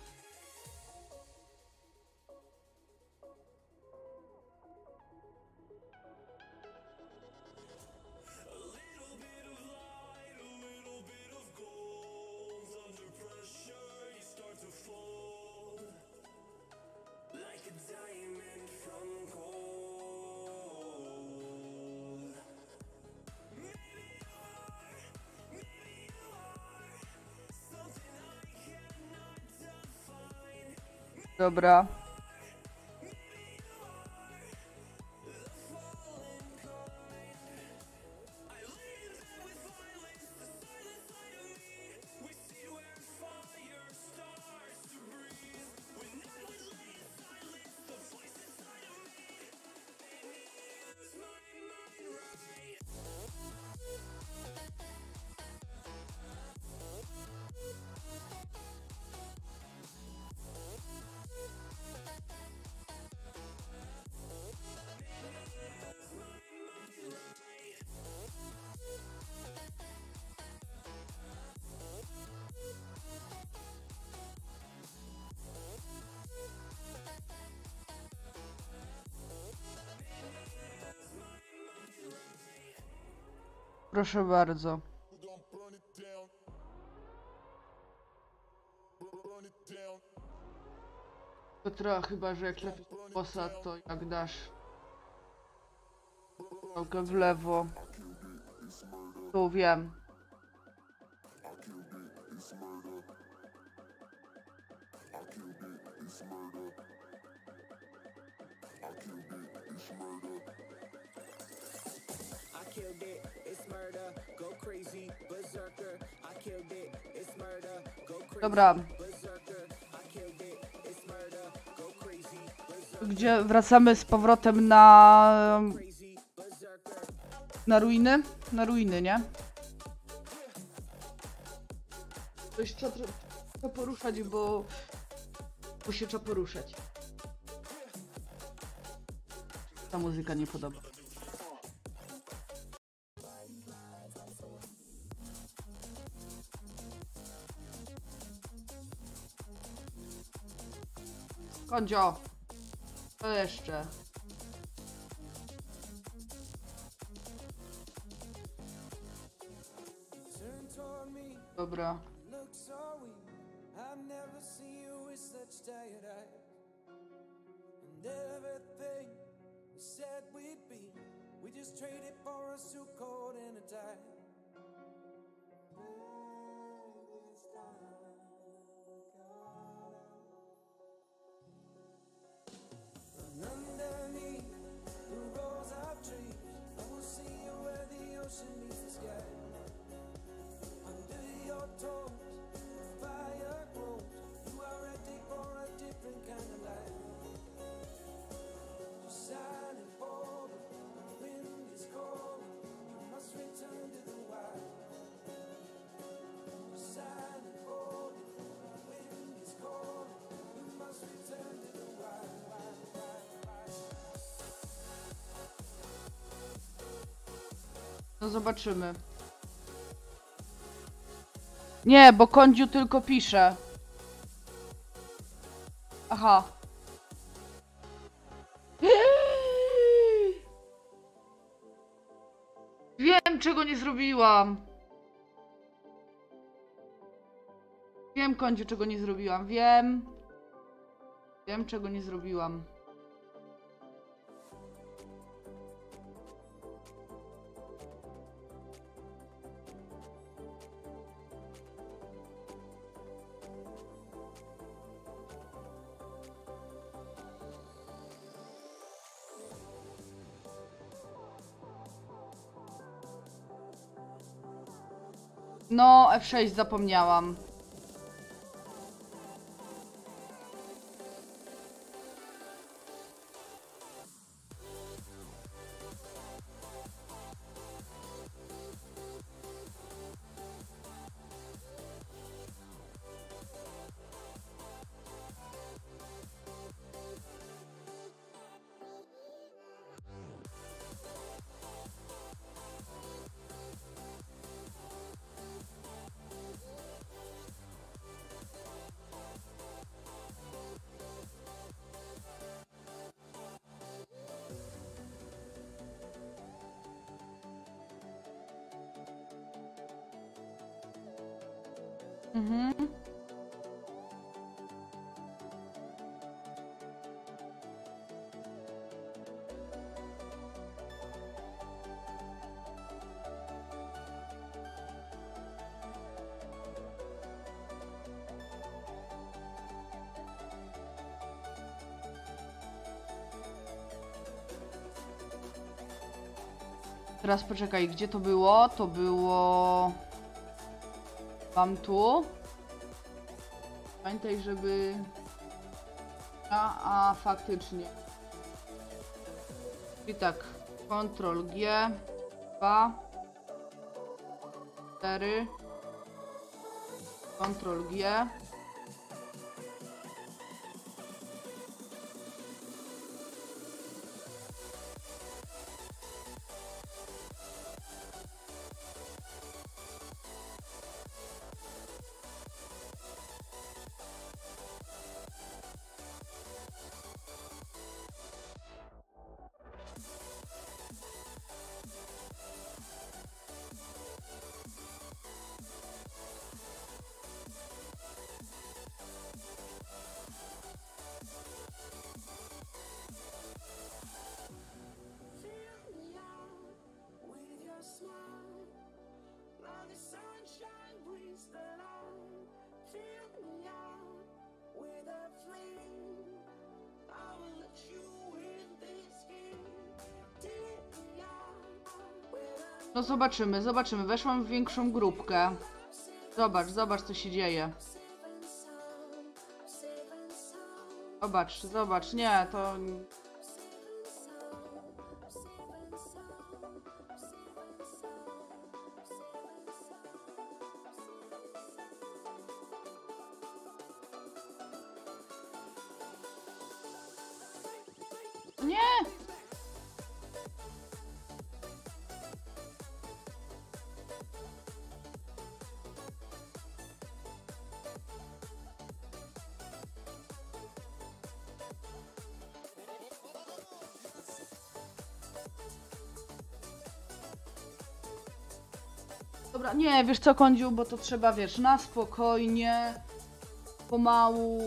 Dobra. Proszę bardzo. Piotra, chyba że jak trafisz w bossa, to jak dasz trochę w lewo. Tu wiem. I killed it, it's murder, go crazy, berserker, I killed it, it's murder, go crazy, berserker, I killed it, it's murder, go crazy, berserker. Gdzie wracamy z powrotem na... na ruiny? Na ruiny, nie? Coś trzeba, trzeba poruszać, bo... bo się trzeba poruszać. Ta muzyka nie podoba. Kondzio, co jeszcze? Dobra. No zobaczymy. Nie, bo Kondziu tylko pisze. Aha. Wiem, czego nie zrobiłam. Wiem, Kondziu, czego nie zrobiłam. Wiem. Wiem, czego nie zrobiłam. No, F sześć zapomniałam. Teraz poczekaj, gdzie to było? To było... Tam tu. Pamiętaj, żeby... A, a faktycznie. I tak, Ctrl G, dwa, cztery, Ctrl G. No zobaczymy, zobaczymy. Weszłam w większą grupkę. Zobacz, zobacz co się dzieje. Zobacz, zobacz. Nie, to... Nie! Dobra, nie, wiesz co, Kondziu, bo to trzeba, wiesz, na spokojnie, pomału,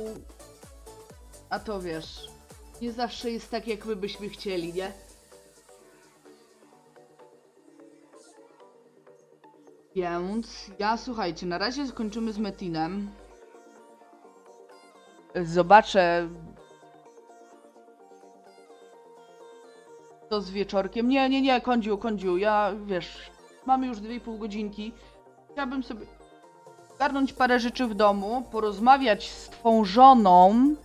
a to wiesz, nie zawsze jest tak, jak my byśmy chcieli, nie? Więc ja, słuchajcie, na razie skończymy z Metinem. Zobaczę... To z wieczorkiem. Nie, nie, nie, Kondziu, Kondziu, ja, wiesz... Mamy już dwie i pół godzinki. Chciałabym sobie ogarnąć parę rzeczy w domu, porozmawiać z twą żoną,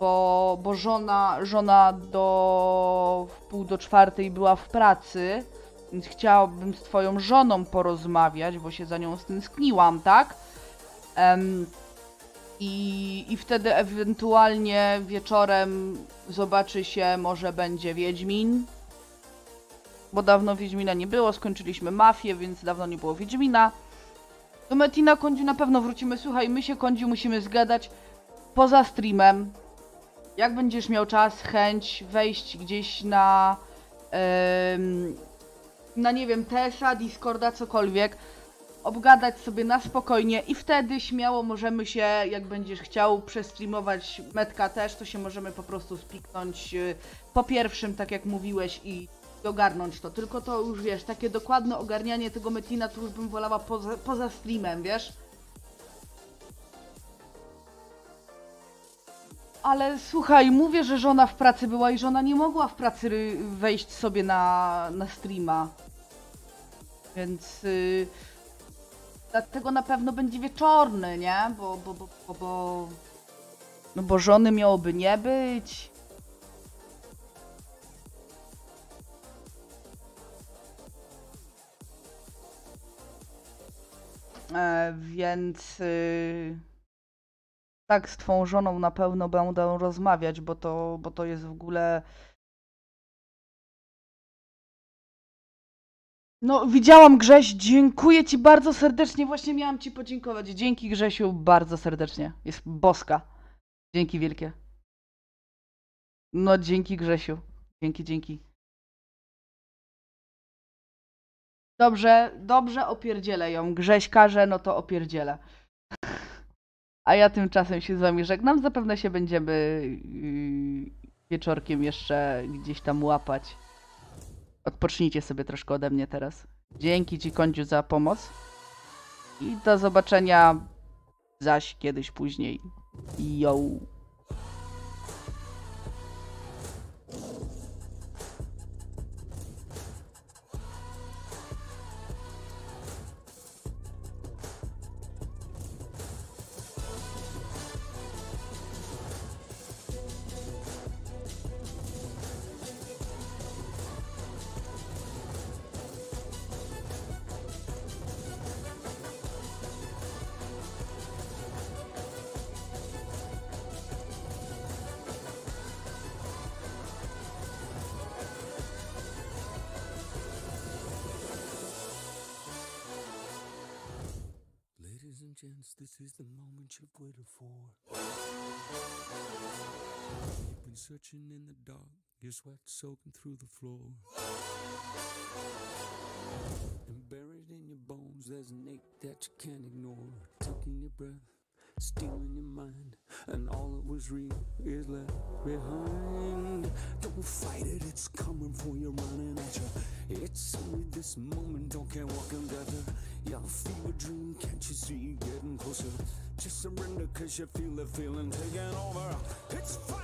bo, bo żona, żona do w pół do czwartej była w pracy, więc chciałabym z twoją żoną porozmawiać, bo się za nią stęskniłam, tak? Um, i, I wtedy ewentualnie wieczorem zobaczy się, może będzie Wiedźmin. Bo dawno Wiedźmina nie było, skończyliśmy Mafię, więc dawno nie było Wiedźmina. Do Metina, Kondziu, na pewno wrócimy. Słuchaj, my się, Kondziu, musimy zgadać poza streamem. Jak będziesz miał czas, chęć wejść gdzieś na, yy, na nie wiem, T S A, Discorda, cokolwiek. Obgadać sobie na spokojnie i wtedy śmiało możemy się, jak będziesz chciał, przestreamować Metka też, to się możemy po prostu spiknąć yy, po pierwszym, tak jak mówiłeś, i ogarnąć to, tylko to już wiesz, takie dokładne ogarnianie tego Metina to już bym wolała poza, poza streamem, wiesz? Ale słuchaj, mówię, że żona w pracy była i żona nie mogła w pracy wejść sobie na, na streama. Więc yy, dlatego na pewno będzie wieczorny, nie? Bo, bo, bo, bo, bo... No bo żony miałoby nie być. E, więc y, tak, z twą żoną na pewno będę rozmawiać, bo to, bo to jest w ogóle... No, widziałam, Grześ, dziękuję ci bardzo serdecznie, właśnie miałam ci podziękować. Dzięki, Grzesiu, bardzo serdecznie, jest boska. Dzięki wielkie. No, dzięki, Grzesiu, dzięki, dzięki. Dobrze, dobrze opierdzielę ją. Grześ każe, no to opierdzielę. A ja tymczasem się z wami żegnam. Zapewne się będziemy yy, wieczorkiem jeszcze gdzieś tam łapać. Odpocznijcie sobie troszkę ode mnie teraz. Dzięki ci, Kondziu, za pomoc. I do zobaczenia zaś kiedyś później. Yo! friends, this is the moment you've waited for. You've been searching in the dark, your sweat soaking through the floor. And buried in your bones, there's an ache that you can't ignore. Taking your breath, stealing your mind, and all that was real is left behind. Don't fight it, it's coming for you, running at you. It's only this moment, don't care what comes after. Your fever dream, can't you see you getting closer? Just surrender, cause you feel the feeling taking over. It's fine.